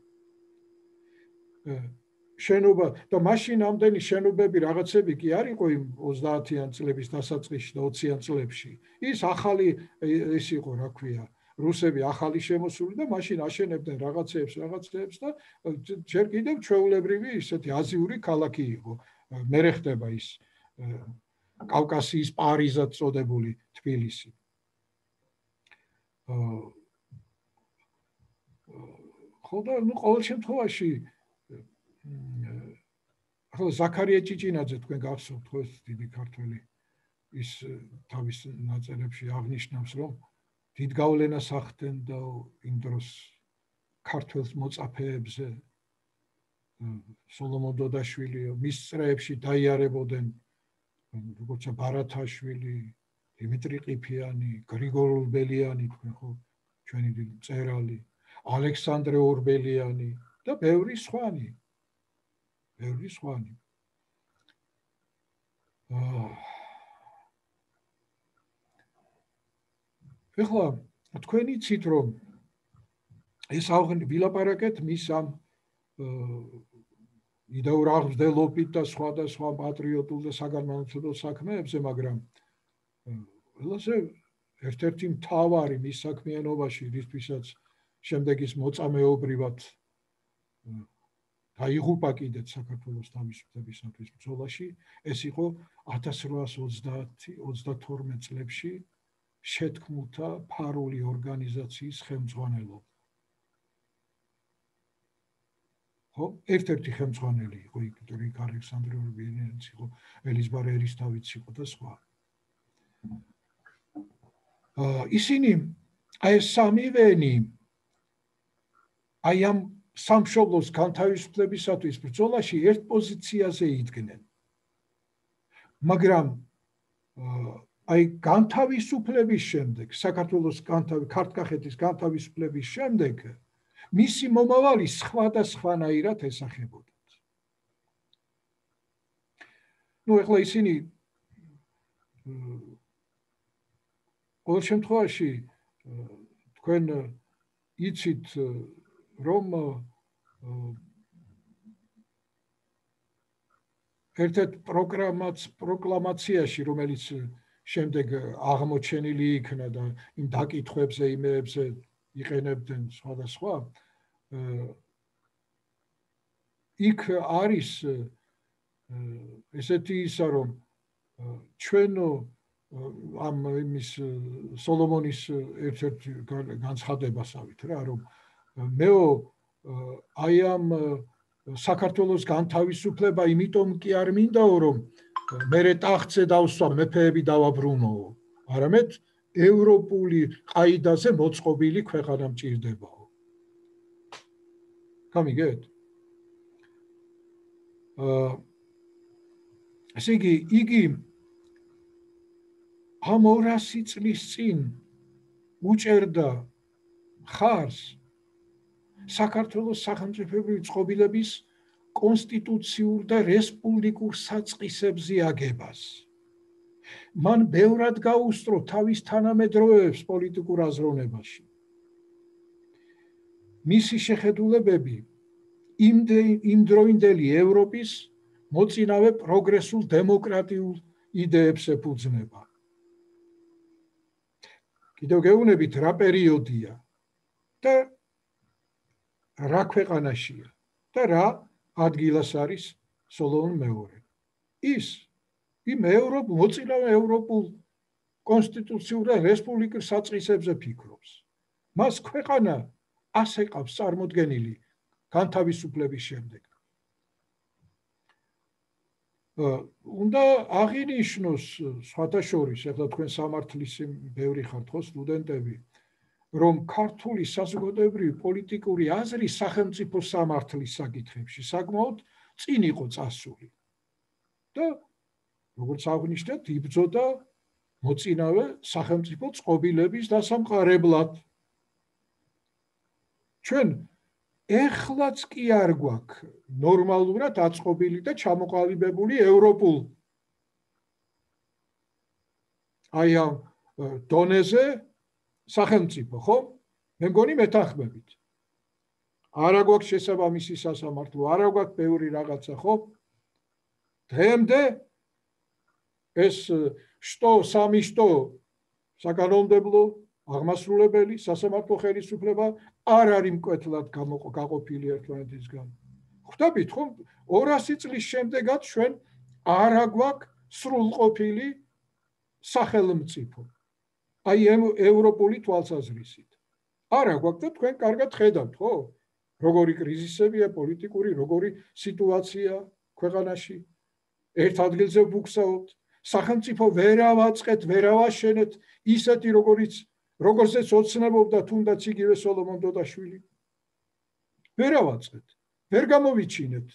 შენობა და მაშინ ამდენი შენობები რაღაცები კი არ იყო იმ 30-იან წლების დასაწყისში და 20-იან წლებში ის ახალი ეს იყო რა ქვია რუსები ახალი შემოსული და მაშინ აშენებდნენ რაღაცებს და ჯერ კიდევ ჩვეულებრივი ესეთი აზიური ქალაქი იყო. მერე ხდება ის კავკასიის პარიზად წოდებული თბილისი. ხოდა ყოველ შემთხვევაში ახლა ზაქარია ჭიჭინაძე თქვენ გახსოვთ ხო ეს დიდი ქართველი ის თავის ნაწერებში აღნიშნავს რომ დიდ გავლენას ახდენდა იმ დროს ქართველ მოწაფეებზე სოლომონ დოდაშვილი მის წრეებში დაიარებოდნენ როგორც ბარათაშვილი, დიმიტრი ყიფიანი, გრიგოლ ორბელიანი თქვენ ხო ჩვენი წერალი, ალექსანდრე ორბელიანი და ბევრი სხვანი. ეხლა თქვენ იცით რომ ეს ვილაპარაკეთ მის ამ იდეურ აღმზრდელობით და სხვადასხვა პატრიოტულ და საგანმანათლებლო საქმეებზე, მაგრამ ელასე ერთ-ერთი მთავარი მის საქმიანობაში, რისთვისაც შემდეგ ის მოწამეობრივად დაიღუპა კიდეც საქართველოს თავისუფლებისათვის ბრძოლაში, ეს იყო 1830-32 წლებში შეთქმულთა ფარული ორგანიზაციის ხელმძღვანელობა. ხო, ერთ-ერთი ხელმძღვანელი იყო იქ ალექსანდრე ორბელიანიც იყო, ელიზბარ ერისთავიც იყო და სხვა. ისინი აი სამივენი აი ამ სამშობლოს განთავისუფლებისათვის ბრძოლაში ერთ პოზიციაზე იდგნენ. მაგრამ აი განთავისუფლების შემდეგ, საქართველოს ქართლ-კახეთის განთავისუფლების შემდეგ მისი მომავალი სხვადასხვანაირად ესახებოდათ. ახლა ისინი ყოველ შემთხვევაში თქვენ იცით რომ ერთ-ერთ პროკლამაციაში, რომელიც შემდეგ აღმოჩენილი იქნა და იმ დაკითხვებზე, იმებზე იყენებდნენ სხვადასხვა, იქ არის ესეთი ისა, რომ ჩვენო ამ იმის სოლომონის ერთ-ერთი განცხადებასავით რა, რომ მეო აი ამ საქართველოს განთავისუფლება იმიტომ კი არ მინდაო, რომ მერე ტახტზე დავსვა მეფეები დავაბრუნოო, არამედ ევროპული ყაიდაზე მოწყობილი ქვეყანა მჭირდებაო. გამიგეთ? ესე იგი, იგი ამ 200 წლის წინ უჭერდა ხარს საქართველოს სახელმწიფოებრივი წყობილების კონსტიტუციურ და რესპუბლიკურ საწყისებზე აგებას. მან ბევრად გაუსწრო თავის თანამედროვეებს პოლიტიკურ აზროვნებაში. მისი შეხედულებები იმდროინდელი ევროპის მოწინავე პროგრესულ დემოკრატიულ იდეებს ეფუძნება. Კიდევ გეუბნებით რა პერიოდია და რა ქვეყანაშია და რა ადგილას არის სოლომონ მეორე. ის იმ მოწინავე ევროპულ კონსტიტუციურ და რესპუბლიკურ საწყისებზე ფიქრობს. მას ქვეყანა ასეყავს წარმოდგენილი განთავისუფლების შემდეგ. Უნდა აღინიშნოს სხვათა შორის, ახლა თქვენ სამართლის ბევრი ხართ ხო სტუდენტები, რომ ქართული საზოგადოებრივი პოლიტიკური აზრი სახელმწიფო სამართლის საკითხებში საკმაოდ წინ იყო წასული და როგორც აღნიშნეთ, იბრძოდა მოწინავე სახელმწიფო წყობილების დასამყარებლად. ჩვენ ეხლაც კი არ გვაქვს ნორმალურად აწყობილი და ჩამოყალიბებული ევროპულ აი ამ დონეზე სახელმწიფო, ხო? მე მგონი მეთანხმებით. არა გვაქვს შესაბამისი სასამართლო, არა გვაქვს ბევრი რაღაცა, ხო? დღემდე ეს სამი საკანონმდებლო აღმასრულებელი სასამართლო ხელისუფლება არ არის მკვეთლად გაყოფილი ერთმანეთისგან. Ხვდებით ხომ 200 წლის შემდეგაც ჩვენ არ გვაქვს სრულყოფილი სახელმწიფო. აი ევროპული თვალსაზრისით. არ გვაქვს და თქვენ კარგად ხედავთ, ხო? როგორი კრიზისებია პოლიტიკური, როგორი სიტუაცია ქვეყანაში. ერთ ადგილზე ვუგსაობთ, სახელმწიფო ვერ ავაწყეთ, ვერ ავაშენეთ, ისეთი როგორიც როგორცაც ოცნებობდა თუნდაც იგივე სოლომონ დოდაშვილი. ვერ ავაწყეთ, ვერ გამოვიჩინეთ,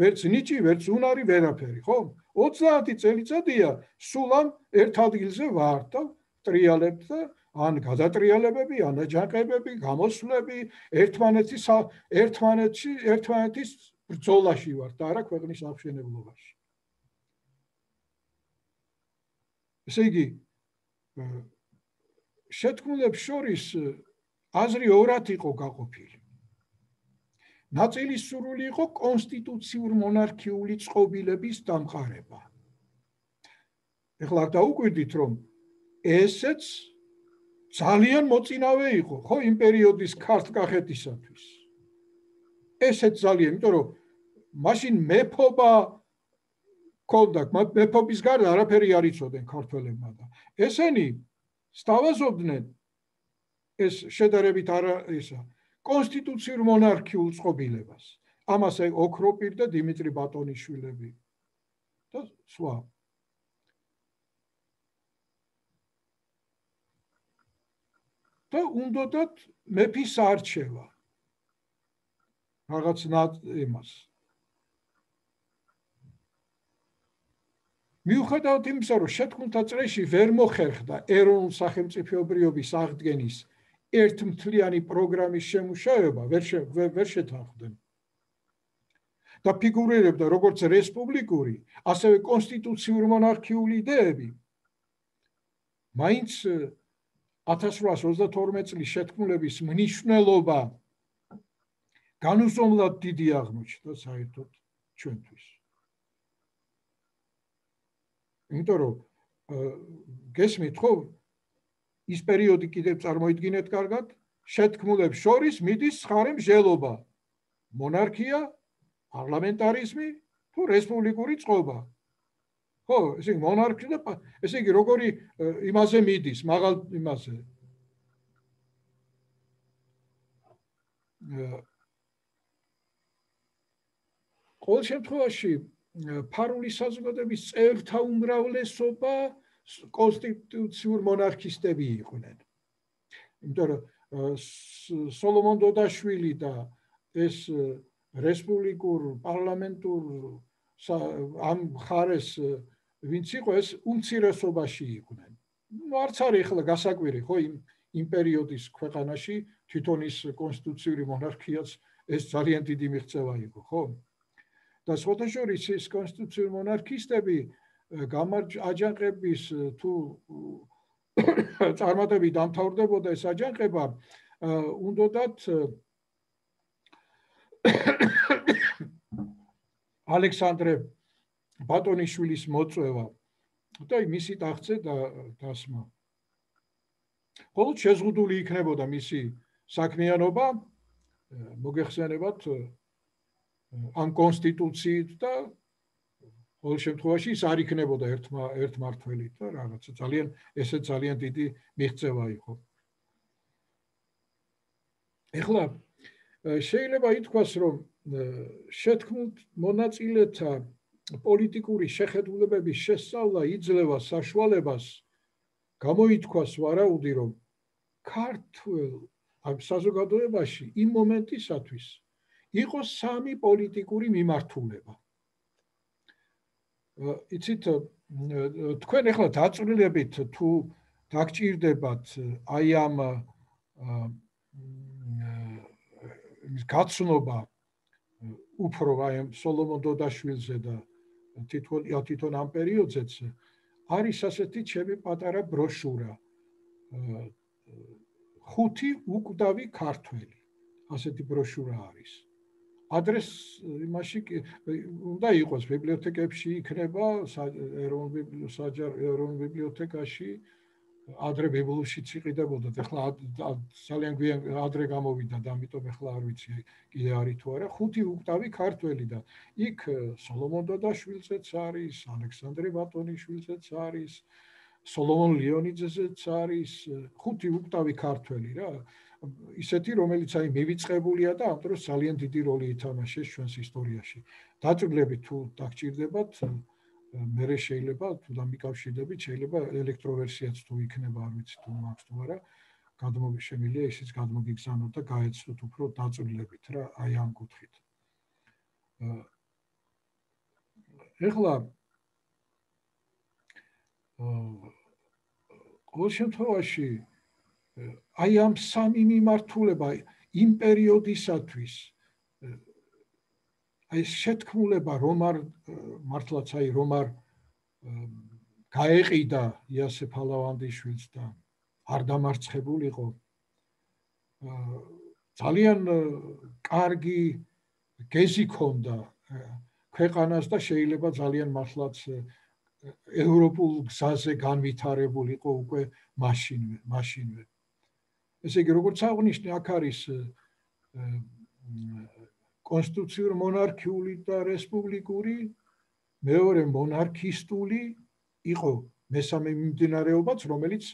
ვერც ნიჭი, ვერც უნარი, ვერაფერი, ხო? 30 წელიწადია სულ ამ ერთ ადგილზე ვართ და ტრიალებთ და ან გადატრიალებები, ან აჯანყებები, გამოსვლები, ერთმანეთის ბრძოლაში ვართ და არა ქვეყნის აღშენებლობაში. ესე იგი შეთქმულებს შორის აზრი ორად იყო გაყოფილი. ნაწილი სურვილი იყო კონსტიტუციურ მონარქიული წყობილების დამყარება. ეხლა დავუკვირდით, რომ ესეც ძალიან მოწინავე იყო, ხო, იმ პერიოდის ქართლ-კახეთისათვის. ესეც ძალიან, იმიტომ რომ მაშინ მეფობა ჰქონდა, მეფობის გარდა არაფერი არ იცოდნენ ქართველებმა და ესენი სტავაზობდნენ ეს შედარებით არა ისა კონსტიტუციურ მონარქიულ წყობილებას. ამას ოქროპირ და დიმიტრი ბატონიშვილები და სხვა. და უნდათ მეფის არჩევა. რაღაცნაირად იმას. მიუხედავად იმისა, რომ შეთქმულთა წრეში ვერ მოხერხდა ეროვნულ სახელმწიფოებრიობის აღდგენის ერთმთლიანი პროგრამის შემუშავება, ვერ შეთანხმდნენ. და ფიგურირებდა როგორც რესპუბლიკური, ასევე კონსტიტუციური მონარქიული იდეები. მაინც 1832 წლის შეთქმულების მნიშვნელობა განუზომლად დიდი აღმოჩნდა საერთოდ ჩვენთვის. იმიტომ რომ გესმით ხო ის პერიოდი კიდევ წარმოიდგინეთ კარგად შეთქმულებს შორის მიდის ხარე მსჯელობა მონარქია პარლამენტარიზმი თუ რესპუბლიკური წყობა ხო ესე იგი მონარქი და ესე იგი როგორი იმაზე მიდის მაღალ იმაზე ყოველ შემთხვევაში ფარული საზოგადოების წევრთა უმრავლესობა კონსტიტუციურ მონარქისტები იყვნენ. იმიტომ რომ სოლომონ დოდაშვილი და ეს რესპუბლიკურ პარლამენტურ ამ ხარეს ვინც იყო ეს უმცირესობაში იყვნენ. არც არის ახლა გასაკვირი ხო იმ პერიოდის ქვეყანაში თვითონ ის კონსტიტუციური მონარქიაც ეს ძალიან დიდი მიღწევა იყო ხო? და სხვათაშორის ის კონსტიტუციური მონარქისტები გამარჯვების თუ წარმატებით დამთავრდებოდა ეს აჯანყება უნდათ ალექსანდრე ბატონიშვილის მოწვევა და მისი ტახტზე დასმა. ყოველთვის შეზღუდული იქნებოდა მისი საქმიანობა მოგეხსენებათ ამ კონსტიტუციით და ყოველ შემთხვევაში ის არ იქნებოდა ერთმართველით და რაღაცა ძალიან ესე ძალიან დიდი მიღწევა იყო. ეხლა შეიძლება ითქვას რომ შეთქმულ მონაწილეთა პოლიტიკური შეხედულებების შესწავლა იძლევა საშუალებას გამოითქვას ვარაუდი რომ ქართულ ამ საზოგადოებაში იმ მომენტისათვის იყო სამი პოლიტიკური მიმართულება. Იცით თქვენ ახლა დაწვრილებით თუ დაგჭირდებათ აი ამ გაცნობა უფრო აი სოლომონ დოდაშვილზე და თვითონ ამ პერიოდზეც არის ასეთი ჩემი პატარა ბროშურა 5 უკვდავი ქართველი ასეთი ბროშურა არის. Adres იმაში უნდა იყოს ბიბლიოთეკებში იქნება ეროვნულ ბიბლიოთეკაში ადრე ბიბლიოთეკაშიც იყიდებოდა ეხლა ძალიან გვიან ადრე გამოვიდა და ამიტომ ეხლა არ ვიცი კიდე არის თუ არა 5 უკვდავი ქართველი და იქ სოლომონ დოდაშვილზეც არის ალექსანდრე ბატონიშვილზეც არის სოლომონ ლეონიძეც არის 5 უკვდავი ქართველი რა ისეთი რომელიც აი მივიწყებულია და ამ დროს ძალიან დიდი როლი ითამაშეს ჩვენს ისტორიაში. Დაწვრილებით თუ დაგჭირდებათ მე შეიძლება თუ დამიკავშირდებით შეიძლება ელექტროვერსიაც თუ იქნება არ ვიცი თუ მაქვს თუ არა გადმოგშემილია ისიც გადმოგიგზავნოთ და გაეცნოთ უფრო დაწვრილებით რა აი ამ კუთხით. ეხლა ყოველ შემთხვევაში აი ამ სამი მიმართულება იმ პერიოდისათვის აი შეთქმულება რომ არ მართლაც აი რომ არ გაეყიდა იასეფ ალავანდიშვილს და არ დამარცხებულიყო ძალიან კარგი გეზი ჰქონდა ქვეყანას და შეიძლება ძალიან მართლაც ევროპულ გზაზე განვითარებულიყო უკვე მაშინვე ესე იგი როგორც აღნიშნე აქ არის კონსტიტუციურ მონარქიული და რესპუბლიკური მეორე მონარქისტული იყო მესამე მიმდინარეობაც რომელიც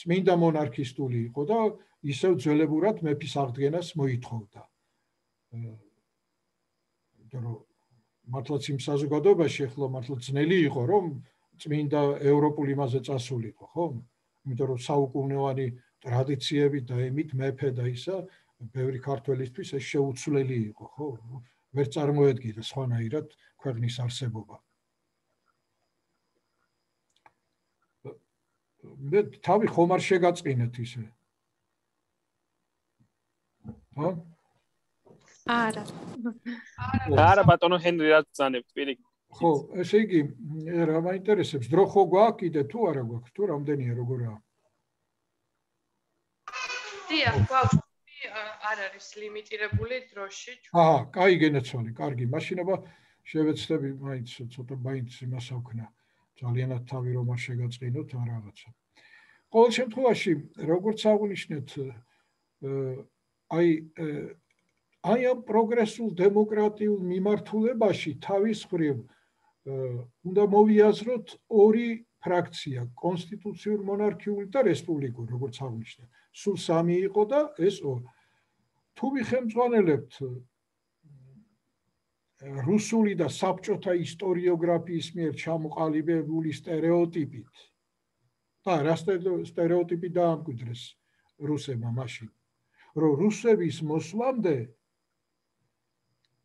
წმინდა მონარქისტული იყო და ისევ ძველებურად მეფის აღდგენას მოითხოვდა. რომ მართლაც იმ საზოგადოებაში ახლა მართლაც ძნელი იყო რომ წმინდა ევროპული იმაზე წასულიყო ხო? იმიტომ რომ საუკუნოვანი ტრადიციები და იმით მეფე და ისა ბევრი ქართველისთვის ეს შეუცვლელი იყო ხო ვერ წარმოედგინა სხვანაირად ქვეყნის არსებობა მე თავი ხომ არ შეგაწყინეთ ისე ხო არა ბატონო ჰენრი რა ძანებთ პირიქით ხო ესე იგი რა მაინტერესებს დრო ხო გვაქვს კიდე თუ არა გვაქვს თუ რამდენია როგორაა გვაქვს არ არის ლიმიტირებული დროში. აა, კაი გენაცვალე, კარგი. მაშინ აბა შევეცდები მაინც ცოტა მაინც იმას ავქნა. Ძალიან თავი რომ არ შეგაწყინოთ ან რაღაცა. Ყოველ შემთხვევაში, როგორც აღვნიშნეთ, აი ამ პროგრესულ დემოკრატიულ მიმართულებაში თავის მხრივ უნდა მოვიაზროთ ორი ფრაქცია, კონსტიტუციური მონარქიული და რესპუბლიკური, როგორც აღვნიშნეთ. Სულ სამი იყო და ეს ორი. Თუ ვიხემძღვანელებთ რუსული და საბჭოთა ისტორიოგრაფიის მიერ ჩამოყალიბებული стереოტიპით. და რა стереოტიპი დაამკვიდრეს რუსებმა მაშინ, რომ რუსების მოსვლამდე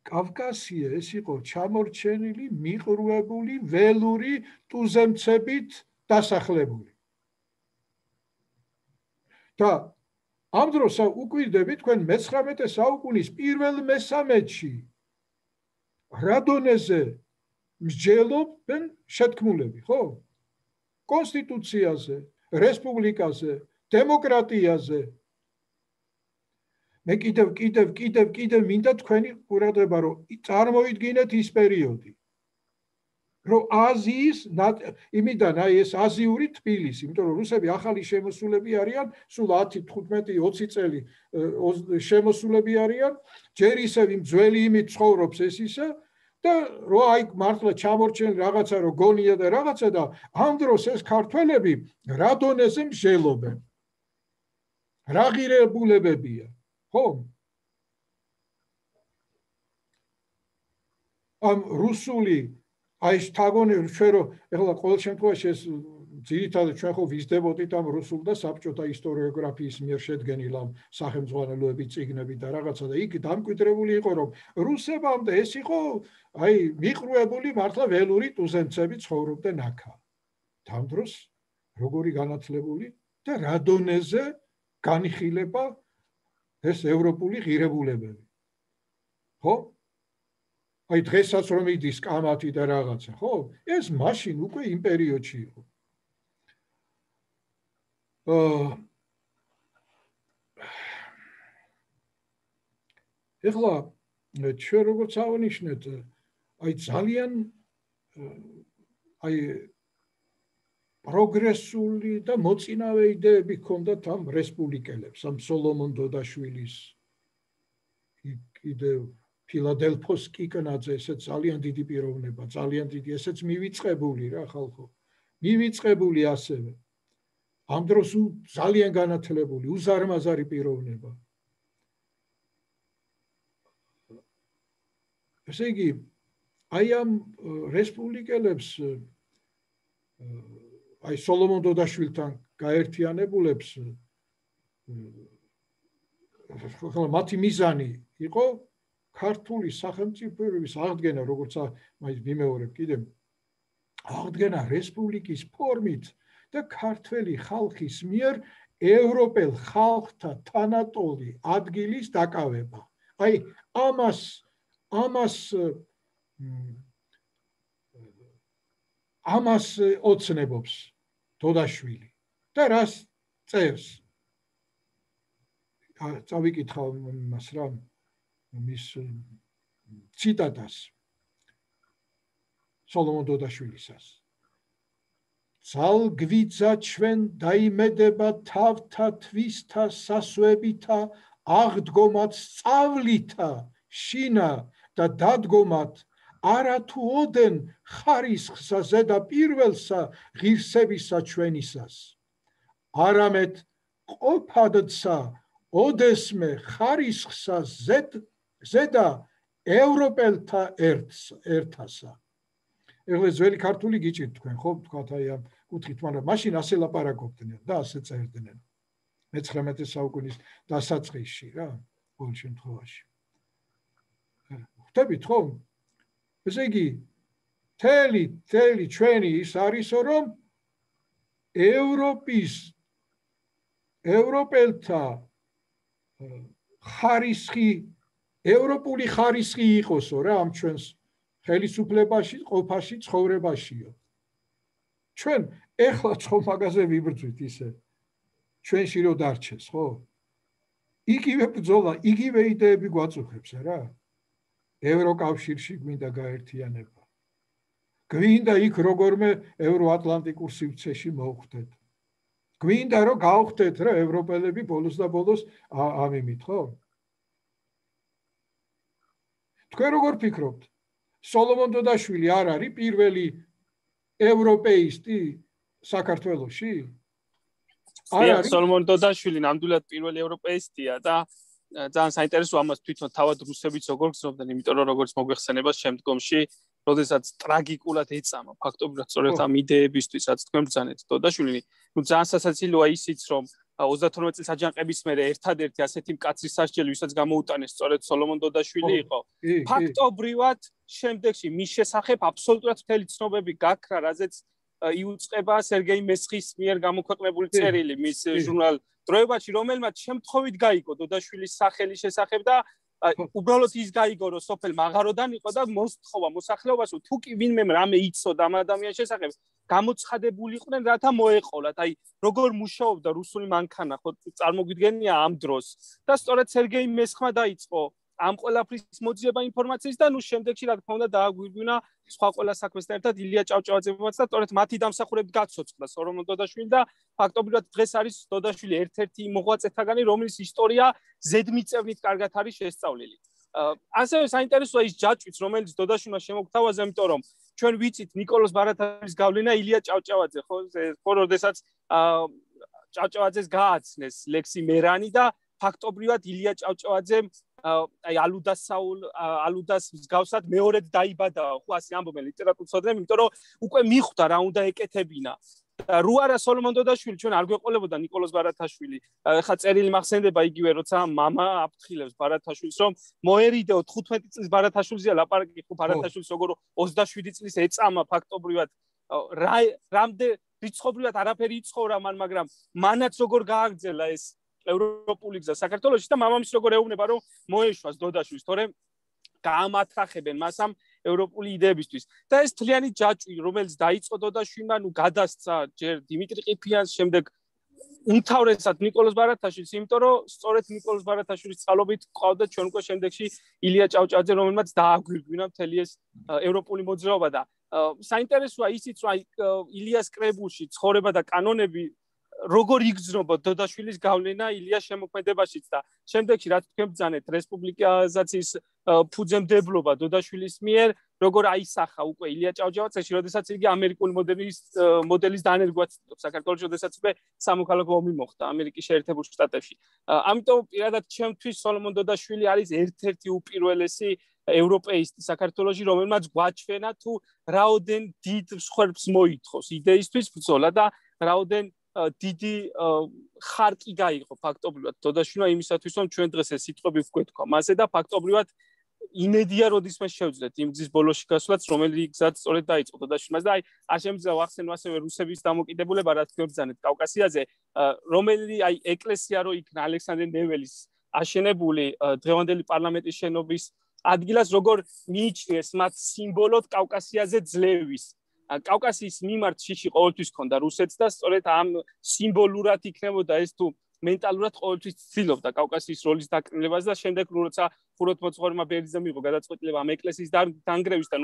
კავკასია ეს იყო ჩამორჩენილი, მიყრუებული, ველური ტუზემცებით დასახლებული. და ამ დროს უკვირდებით თქვენ მე-19 საუკუნის პირველ მესამედში რა დონეზე მსჯელობენ შეთქმულები, ხო? კონსტიტუციაზე, რესპუბლიკაზე, დემოკრატიაზე. მე კიდევ მინდა თქვენი ყურადღება, რომ წარმოიდგინეთ ის პერიოდი, რომ აზიის, იმიდან აი ეს აზიური თბილისი, იმიტომ რომ რუსები ახალი შემოსულები არიან, სულ 10, 15, 20 წელი შემოსულები არიან, ჯერ ისევ იმ ძველი იმით ცხოვრობს ეს ისე და რო აი მართლა ჩამორჩენილი რაღაცა რო გონია და რაღაცა და ამ დროს ეს ქართველები რა დონეზე მსჯელობენ. რა ღირებულებებია, ხო? ამ რუსული აი შთაგონი ჩვენ რო ეხლა ყოველ შემთხვევაში ეს ძირითადად ჩვენ ხო ვიზრდებოდით ამ რუსულ და საბჭოთა ისტორიოგრაფიის მიერ შედგენილ ამ სახელმძღვანელოები, წიგნები და რაღაცა და იქ დამკვიდრებული იყო რომ რუსებამდე ეს იყო აი მიყრუებული მართლა ველური ტუზემცები ცხოვრობდნენ აქა. და ამ დროს როგორი განათლებული და რა დონეზე განიხილება ეს ევროპული ღირებულებები. ხო? აი დღესაც რომ იდის კამათი და რაღაცა, ხო? ეს მაშინ უკვე იმ პერიოდში იყო. ეხლა ჩვენ როგორც ავნიშნეთ, აი ძალიან აი პროგრესული და მოწინავე იდეები ჰქონდათ ამ რესპუბლიკელებს, ამ სოლომონ დოდაშვილის იდეა ფილადელფოს კიკნაძე, ესეც ძალიან დიდი პიროვნება, ძალიან დიდი, ესეც მივიწყებული რა ხალხო. მივიწყებული ასევე. ამ დროს ძალიან განათლებული, უზარმაზარი პიროვნება. ესე იგი, აი ამ რესპუბლიკელებს აი სოლომონ დოდაშვილთან გაერთიანებულებს ხოლმე მათი მიზანი იყო ქართული სახელმწიფოების აღდგენა, როგორც მაინც ვიმეორებ კიდევ, აღდგენა რესპუბლიკის ფორმით და ქართველი ხალხის მიერ ევროპელ ხალხთა თანატოლი ადგილის დაკავება. აი ამას ოცნებობს დოდაშვილი და რას წერს? წავიკითხავ მას რა მის ციტატას სოლომონ დოდაშვილისას. ძალგვიძა ჩვენ დაიმედება თავთა თვისთა სასვებითა აღდგომად სწავლითა შინა და დადგომად არათუ ოდენ ხარისხსა ზედაპირველსა ღირსებისა ჩვენისას. არამედ ყოფადცა ოდესმე ხარისხსა ზედ ზედა ევროპელთა ერთასა. ეხლა ძველი ქართული გიჭირთ თქვენ, ხო? თქვათ აი ამ კუთხით, მაგრამ მაშინ ასე ლაპარაკობდნენ და ასე წერდნენ. მე-19 საუკუნის დასაწყისში რა, ყოველ შემთხვევაში. ხვდებით ხო? ესე იგი, თელი ჩვენი ის არისო, რომ ევროპელთა ხარისხი ევროპული ხარისხი იყოსო რა ამ ჩვენს ხელისუფლებაში, ყოფაში, ცხოვრებაშიო. ჩვენ ეხლა ხო მაგაზე ვიბრძვით ისე. ჩვენში რო დარჩეს, ხო? იგივე ბრძოლა, იგივე იდეები გვაწუხებს რა. ევროკავშირში გვინდა გაერთიანება. გვინდა იქ როგორმე ევროატლანტიკურ სივრცეში მოვხვდეთ. Გვინდა რომ გავხდეთ რა ევროპელები ბოლოს და ბოლოს ამიმით, ხო? Თქვენ როგორ ფიქრობთ? სოლომონ დოდაშვილი არ არის პირველი ევროპეისტი საქართველოში? არ არის სოლომონ დოდაშვილი ნამდვილად პირველი ევროპეისტია და ძალიან საინტერესოა ამას თვითონ თავად რუსებიც როგორ გრძნობდნენ, იმიტომ რომ როგორც მოგვეხსენება შემდგომში, როდესაც ტრაგიკულად ეწამა ფაქტობრივად სწორედ ამ იდეებისთვისაც თქვენ ბრძანეთ დოდაშვილი, ну ძალიან სასაცილოა ისიც რომ 32 წლის აჯანყების მერე ერთადერთი ასეთი მკაცრი სასჯელი, ვისაც გამოუტანეს სწორედ სოლომონ დოდაშვილი იყო. ფაქტობრივად შემდეგში მის შესახებ აბსოლუტურად მთელი ცნობები გაქრა, რაზეც იუწყება სერგეი მესხის მიერ გამოქვეყნებული წერილი მის ჟურნალ დროებაში, რომელმაც შემთხვევით გაიგო დოდაშვილის სახელი შესახებ და უბრალოდ ის გაიგო, რომ სოფელ მაღაროდან იყო და მოსთხოვა მოსახლეობას, თუ კი ვინმე რამე იცოდა ამ ადამიანის შესახებ, გამოცხადებულიყვნენ, რათა მოეყოლათ. Აი, როგორ მუშაობდა რუსული მანქანა, ხო წარმოგვიდგენია ამ დროს. და სწორედ სერგეი მესხმა დაიწყო ამ ყველაფრის მოძიება ინფორმაციის და ნუ შემდეგში რა თქმა უნდა დააგვირგვინა სხვა ყველა საქმესთან ერთად ილია ჭავჭავაძემაც და სწორედ მათი დამსახურებით გაცოცხლა სოლომონ დოდაშვილი და ფაქტობრივად დღეს არის დოდაშვილი ერთ-ერთი მოღვაწეთაგანი, რომლის ისტორია ზედმიწევნით კარგად არის შესწავლილი. Ასევე საინტერესოა ის ჯაჭვიც, რომელიც დოდაშვილმა შემოგთავაზა, იმიტომ რომ ჩვენ ვიცით ნიკოლოზ ბარათაევის გავლენა ილია ჭავჭავაძე, ხო, როდესაც ჭავჭავაძეს გააცნეს ლექსი მერანი და ფაქტობრივად ილია ჭავჭავაძემ აი ალუდას მსგავსად მეორედ დაიბადა, ხო, ასე ამბობენ ლიტერატურცოდნები, იმიტომ რომ უკვე მიხვდა რა უნდა ეკეთებინა. რო არა სოლომონ დოდაშვილი, ჩვენ არ გვეყოლებოდა ნიკოლოზ ბარათაშვილი. ხა წერილი მახსენდება იგივე, როცა мама აფრთხილებს ბარათაშვილს, რომ მოერიდეო 15 წლის ბარათაშვილზეა ლაპარაკი, ხო, ბარათაშვილს როგორ 27 წლის ეწამა ფაქტობრივად რამდე რიცხობრივად არაფერი იცხოვრა მან, მაგრამ მანაც როგორ გააგრძელა ეს ევროპული გზა საქართველოში და მამამის როგორ ეუბნება, რომ მოეშვას დოდაშვილს, თორე გაამათხახებენ მას ამ ევროპული იდეებისთვის. და ეს თლიანი ჯაჭვი, რომელიც დაიწყო დოდაშვილმა, ნუ გადასცა ჯერ დიმიტრი ყიფიანს, შემდეგ უმთავრესად ნიკოლოზ ბარათაშვილს, იმიტომ რომ სწორედ ნიკოლოზ ბარათაშვილის წყალობით ყავდა ჩვენ უკვე შემდეგში ილია ჭავჭავაძე, რომელმაც დააგვირგვინა მთელი ეს ევროპული მოძრაობა და საინტერესოა ისიც, რომ ილიას კრებულში ცხოვრება და კანონები როგორ იგრძნობა დოდაშვილის გავლენა ილიას შემოქმედებაშიც და შემდეგში რა თქვენ ბრძანეთ რესპუბლიკაზაციის ფუძემდებლობა დოდაშვილის მიერ, როგორ აისახა უკვე ილია ჭავჭავაძეში, როდესაც იგი ამერიკული მოდელის დანერგვაც ცდილობს საქართველოში, როდესაც უკვე სამოქალაქო ომი მოხდა ამერიკის შეერთებულ შტატებში. ამიტომ პირადად ჩემთვის სოლომონ დოდაშვილი არის ერთ-ერთი უპირველესი ევროპეისტი საქართველოში, რომელმაც გვაჩვენა თუ რაოდენ დიდ მსხვერპლს მოითხოვს იდეისთვის ბრძოლა და რაოდენ დიდი ხარკი გაიღო ფაქტობრივად დოდაშვილმა იმისათვის, რომ ჩვენ დღეს ეს სიტყვები გვეთქვა მასზე და ფაქტობრივად იმედია როდისმე შევძლეთ იმ გზის ბოლოში გასვლაც, რომელიცაც სწორედ დაიწყო დოდაშვილმაც და აი არ შემიძლია ახსენო ასევე რუსების დამოკიდებულება, რაც გვებრძანეთ კავკასიაზე, რომელიც აი ეკლესია რო იქნა ალექსანდრე ნეველის აშენებული დღევანდელი პარლამენტის შენობის ადგილას, როგორ მიიჩნიეს მათ სიმბოლოდ კავკასიაზე ძლევის. კავკასიის მიმართ შიში ყოველთვის ჰქონდა რუსეთს და სწორედ ამ სიმბოლურად იქნებოდა ეს თუ მენტალურად ყოველთვის ცდილობდა კავკასიის როლის დაკნილებას და შემდეგ როცა ხუროთმოძღვარმა ბერიძემ მიიღო გადაწყვეტილება ამ ეკლესიის დანგრევისთან,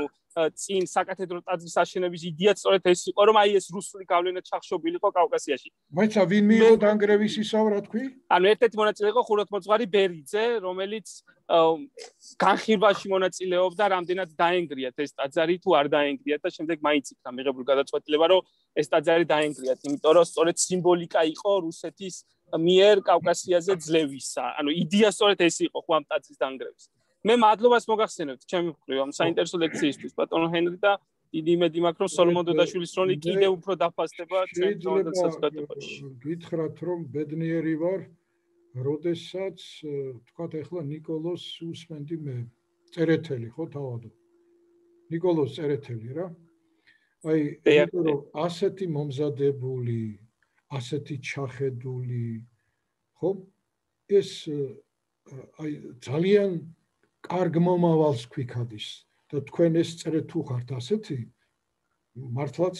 წინ საკათედრო ტაძრის აშენების იდეა სწორედ ეს იყო, რომ აი ეს რუსული გავლენა ჩახშობილიყო კავკასიაში. მეცა ვინ მიიღო დანგრევის ისავ რა თქვი? ანუ ერთ-ერთი მონაწილე იყო ხუროთმოძღვარი ბერიძე, რომელიც განხილვაში მონაწილეობდა, რამდენად დაენგრიათ ეს ტაძარი თუ არ დაენგრიათ და შემდეგ მაინც იქნა მიღებული გადაწყვეტილება, რომ ეს ტაძარი დაენგრიათ, იმიტომ რომ სწორედ სიმბოლიკა იყო რუსეთის მიერ კავკასიაზე ძლევისა. ანუ იდეა სწორედ ეს იყო, ხო, ამ ტაძრის დაანგრევის. მე მადლობას მოგახსენებთ ჩემი მხრივ ამ საინტერესო ლექციისთვის, ბატონო ჰენრი, და დიდი იმედი მაქვს, რომ სოლომონ დოდაშვილის როლი კიდევ უფრო დაფასდება ჩვენ საზოგადოებაში. გითხრათ, რომ ბედნიერი ვარ, როდესაც თქვათ ახლა ნიკოლოზ უსმენდი მე წერეთელი, ხო, თავადო ნიკოლოზ წერეთელი რა, აი ასეთი მომზადებული, ასეთი ჩახედული, ხო, ეს აი ძალიან კარგ მომავალს გვიქადის და თქვენ ეს წერეთ უყართ ასეთი, მართლაც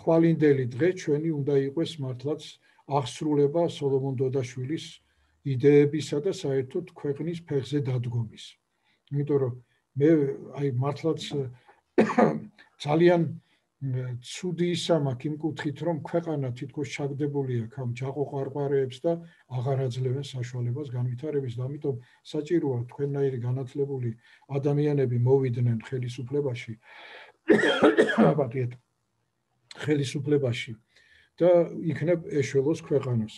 ხვალინდელი დღე ჩვენი უნდა იყოს, მართლაც აღსრულება სოლომონ დოდაშვილის იდეებისა და საერთოდ ქვეყნის ფეხზე დადგომის. იმიტომ რომ მე აი მართლაც ძალიან ცუდი ისამაკ იმ კუთხით რომ ქვეყანა თითქოს ჩაგდებულია ამ ჯაყოყარყარეებს და აღარ აძლევენ საშუალებას განვითარების და ამიტომ საჭიროა თქვენნაირი განათლებული ადამიანები მოვიდნენ ხელისუფლებაში აბატეთ ხელისუფლებაში და იქნებ ეშველოს ქვეყანას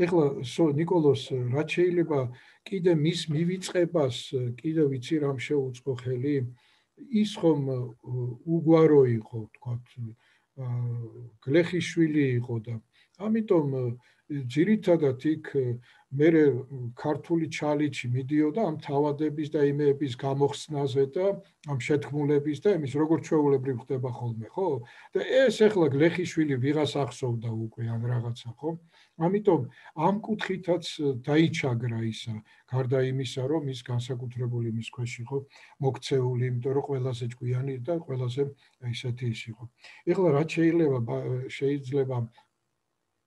ეხლა სო ნიკოლოს რაც შეიძლება კიდე მის მივიწყებას კიდე ვიცი რამ შეუწყო ხელი ის ხომ უგვარო იყო თქვათ გლეხიშვილი იყო და ამიტომ ძირითადად იქ მე ქართული ჩალიჩი მიდიოდა ამ თავადების და იმეების გამოხსნაზე და ამ შეთქმულების და იმის როგორც შეულებრივ ხდება ხოლმე ხო და ეს ეხლა გლეხიშვილი ვიღას ახსოვდა უკვე ან რაღაცა ხო ამიტომ ამ კუთხითაც დაიჩაგრა ისა გარდა იმისა რომ ის განსაკუთრებული იმის ქვეშ იყო მოქცეული იმიტომ რომ ყველაზე ჭკვიანი და ყველაზე ესეთი ის იყო ეხლა რაც შეიძლება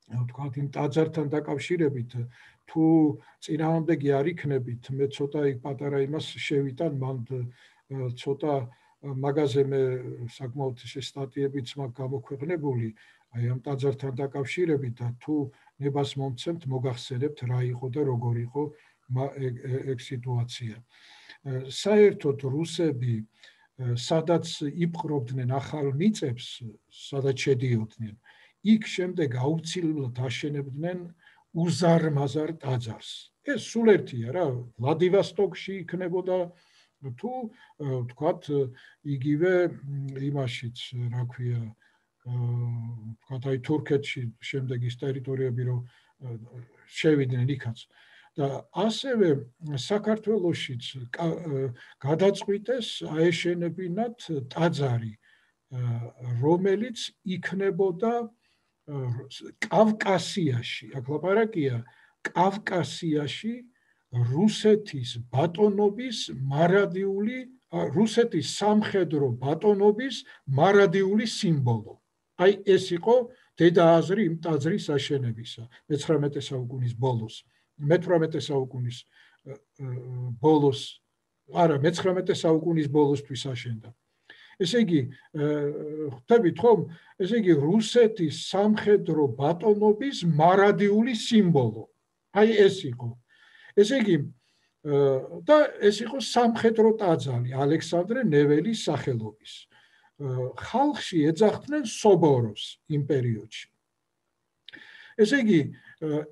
ვთქვათ იმ ტაძართან დაკავშირებით თუ წინააღმდეგი არ იქნებით მე ცოტა იქ პატარა იმას შევიტან მან ცოტა მაგაზე მე საკმაოდ სტატიებიც მაქვს გამოქვეყნებული აი ამ ტაძართან დაკავშირებით და თუ ნებას მომცემთ მოგახსენებთ რა იყო და როგორ იყო ეგ სიტუაცია საერთოდ რუსები სადაც იპყრობდნენ ახალ მიწებს სადაც შედიოდნენ იქ შემდეგ აუცილებლად აშენებდნენ უზარმაზარ ტაძარს. ეს სულ ერთია რა, ვლადივოსტოკში იქნებოდა თუ თქვათ იგივე იმაშიც, რა ქვია, თქვათ აი თურქეთში შემდეგ ის ტერიტორიები რომ შევიდნენ იქაც. და ასევე საქართველოშიც გადაწყვიტეს აეშენებინათ ტაძარი, რომელიც იქნებოდა კავკასიაში, აქ ლაპარაკია კავკასიაში რუსეთის ბატონობის მარადიული, რუსეთის სამხედრო ბატონობის მარადიული სიმბოლო. აი ეს იყო დედააზრი იმ ტაძრის აშენებისა, მე-19 საუკუნის ბოლოს, მე-18 საუკუნის ბოლოს, არა, მე-19 საუკუნის ბოლოსთვის აშენდა. ესე იგი, ხვდებით ხომ, ესე იგი რუსეთის სამხედრო ბატონობის მარადიული სიმბოლო. აი ეს იყო. ესე იგი და ეს იყო სამხედრო ტაძარი ალექსანდრე ნეველის სახელობის. ხალხში ეძახდნენ სობოროს იმ პერიოდში. ესე იგი,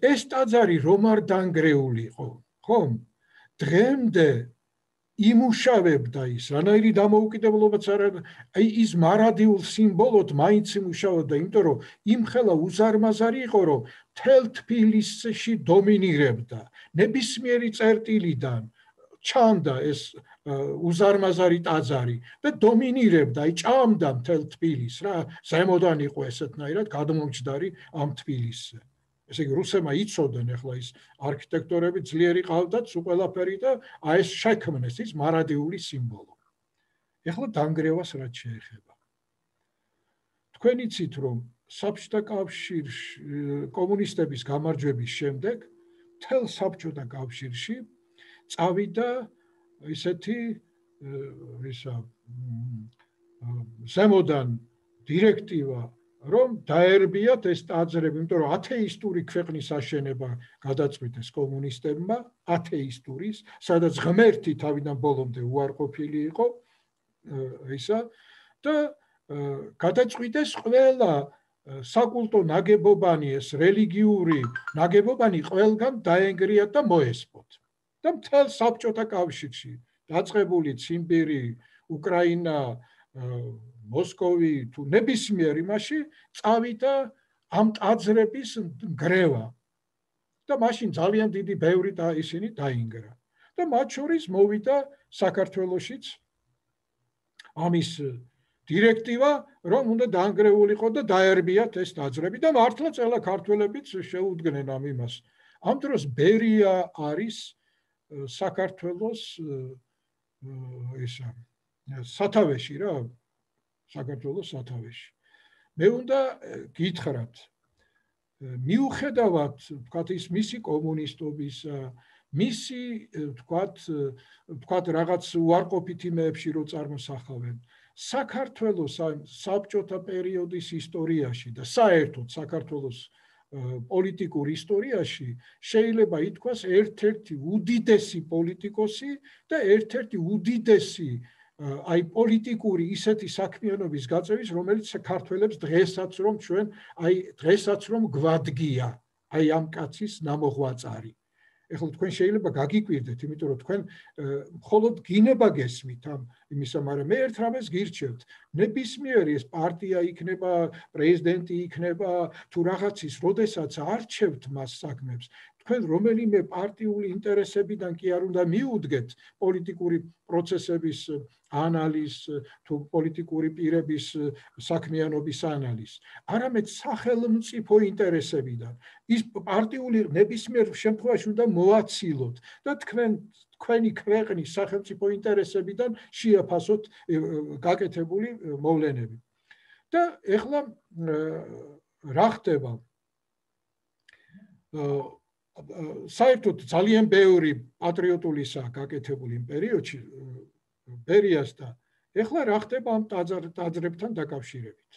ეს ტაძარი რომ არ დანგრეული იყო, ხომ? დღემდე იმუშავებდა ის, რანაირი დამოუკიდებლობაც არ აი ის მარადიულ სიმბოლოდ მაინც იმუშავებდა, იმიტომ რომ იმხელა უზარმაზარი იყო, რომ თელ თბილისში დომინირებდა. ნებისმიერი წერტილიდან ჩანდა ეს უზარმაზარი ტაძარი და დომინირებდა, აი ჭამდა თელ თბილისს რა, ზემოდან იყო ესეთნაირად გადმომჯდარი ამ თბილისზე. ესე იგი რუსებმა იცოდნენ ახლა ის არქიტექტორები ძლიერი ყავდათ სულ ყველაფერი და აი ეს შექმნეს ის მარადიული სიმბოლო. ახლა დაანგრევას რაც შეეხება. თქვენ იცით რომ საბჭოთა კავშირში კომუნისტების გამარჯვების შემდეგ მთელ საბჭოთა კავშირში წავიდა ესეთი ისა ზემოდან დირექტივა რომ დაერბიათ ეს ტაძრები, იმიტომ რომ ათეისტური ქვეყნის აშენება გადაწყვიტეს კომუნისტებმა, ათეისტურის, სადაც ღმერთი თავიდან ბოლომდე უარყოფილი იყო ისა და გადაწყვიტეს ყველა საკულტო ნაგებობანი, ეს რელიგიური ნაგებობანი ყველგან დაენგრიათ და მოესპოთ. და მთელ საბჭოთა კავშირში დაწყებული ციმბირი, უკრაინა მოსკოვი თუ ნებისმიერ იმაში წავიდა ამ ტაძრების გრევა და მაშინ ძალიან დიდი ბევრი და ისინი დაინგრა და მათ შორის მოვიდა საქართველოშიც ამის დირექტივა რომ უნდა დაანგრეულიყო და დაერბიათ ეს ტაძრები და მართლა წელა ქართველებიც შეუდგნენ ამ იმას ამ დროს ბერია არის საქართველოს სათავეში რა საქართველოს სათავეში. მე უნდა გითხრათ, მიუხედავად, ვთქვათ, ის მისი კომუნისტობის, მისი, ვთქვათ, რაღაც უარყოფით იმეებში რო წარმოსახავენ, საქართველოს საბჭოთა პერიოდის ისტორიაში და საერთოდ საქართველოს პოლიტიკურ ისტორიაში შეიძლება ითქვას ერთ-ერთი უდიდესი პოლიტიკოსი და ერთ-ერთი უდიდესი აი პოლიტიკური ისეთი საქმიანობის გაწევის, რომელიც ქართველებს დღესაც რომ ჩვენ აი დღესაც რომ გვადგია აი ამ კაცის ნამოღვაწარი. Ეხლა თქვენ შეიძლება გაგიკვირდეთ, იმიტომ რომ თქვენ მხოლოდ გინება გესმით ამ იმისა, მაგრამ მე ერთ რამეს გირჩევთ. ნებისმიერი ეს პარტია იქნება, პრეზიდენტი იქნება, თუ რაღაც ის როდესაც არჩევთ მას საქმეებს, თქვენ რომელიმე პარტიული ინტერესებიდან კი არ უნდა მიუდგეთ პოლიტიკური პროცესების ანალიზს, თუ პოლიტიკური პირების საქმიანობის ანალიზს, არამედ სახელმწიფო ინტერესებიდან. Ის პარტიული ნებისმიერ შემთხვევაში უნდა მოაცილოთ და თქვენი ქვეყნის სახელმწიფო ინტერესებიდან შეაფასოთ გაკეთებული მოვლენები. და ეხლა რა ხდება? საერთოდ ძალიან ბევრი პატრიოტული სა გაკეთებული იმ პერიოდში ბერიას და ეხლა რა ხდება ამ ტაძრებთან დაკავშირებით?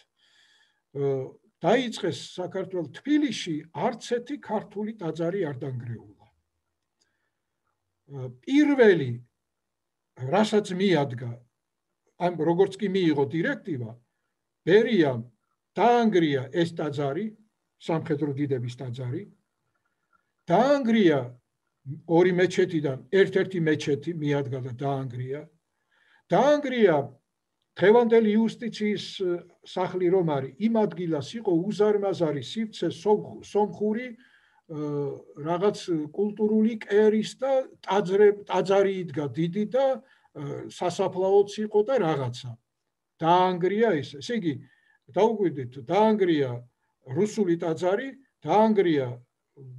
დაიწყეს საქართველოს თბილისში არც ერთი ქართული ტაძარი არ დაანგრეულა. Პირველი რასაც მიადგა, ამ როგორც კი მიიღო დირექტივა, ბერიამ დაანგრია ეს ტაძარი, სამხედრო დიდების ტაძარი. დაანგრია ორი მეჩეთიდან ერთ-ერთი მეჩეთი მიადგა და დაანგრია. დაანგრია დღევანდელი იუსტიციის სახლი რომ არის, იმ ადგილას იყო უზარმაზარი სივრცე სომხური რაღაც კულტურული კერის და ტაძარი იდგა დიდი და სასაფლაოც იყო და რაღაცა. დაანგრია ეს, ესე იგი დაუგვიდეთ, დაანგრია რუსული ტაძარი, დაანგრია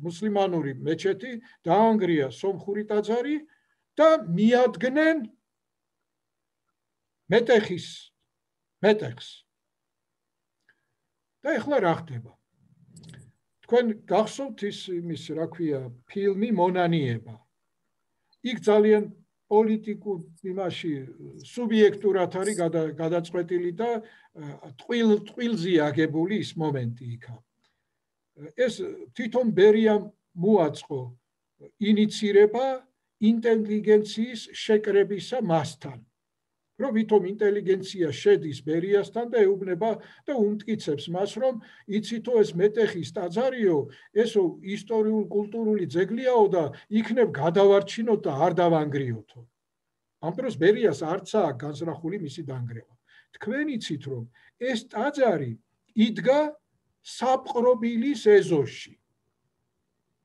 მუსლიმანური მეჩეთი, დაანგრია სომხური ტაძარი და მიადგნენ მეტეხს. და ეხლა რა ხდება? თქვენ გახსოვთ ის იმის, რა ქვია, ფილმი მონანიება. იქ ძალიან პოლიტიკურ იმაში სუბიექტურად არის გადაწყვეტილი და ტყუილზე აგებული ის მომენტი იქა. ეს თვითონ ბერიამ მოაწყო ინიცირება ინტელიგენციის შეკრებისა მასთან. Რომ ვითომ ინტელიგენცია შედის ბერიასთან და ეუბნება და უმტკიცებს მას, რომ იცითო ეს მეტეხის ტაძარიო, ესო ისტორიულ კულტურული ძეგლიაო და იქნებ გადავარჩინოთ და არ დავანგრიოთო. ამ დროს ბერიას არც აქვს განზრახული მისი დანგრევა. თქვენ იცით, რომ ეს ტაძარი იდგა საპყრობილის ეზოში.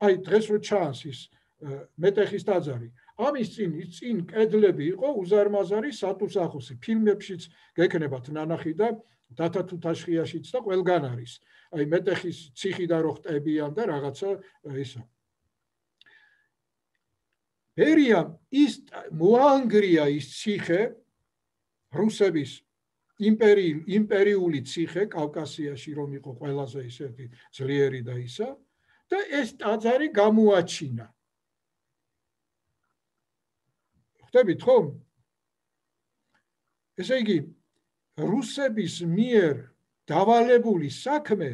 აი დღეს რო ჩანს ის მეტეხის ტაძარი. ამის წინ კედლები იყო უზარმაზარი სატუსახოსი. ფილმებშიც გეკნებათ ნანახი და დათათუთაშხიაშიც და ყველგან არის. აი მეტეხის ციხიდან რო ხტებიან და რაღაცა ისა. ბერიამ ის მოანგრია ის ციხე რუსების იმპერიული ციხე კავკასიაში რომ იყო ყველაზე ისეთი ძლიერი და ისა და ეს ტაძარი გამოაჩინა. ხვდებით ხომ? ესე იგი რუსების მიერ დავალებული საქმე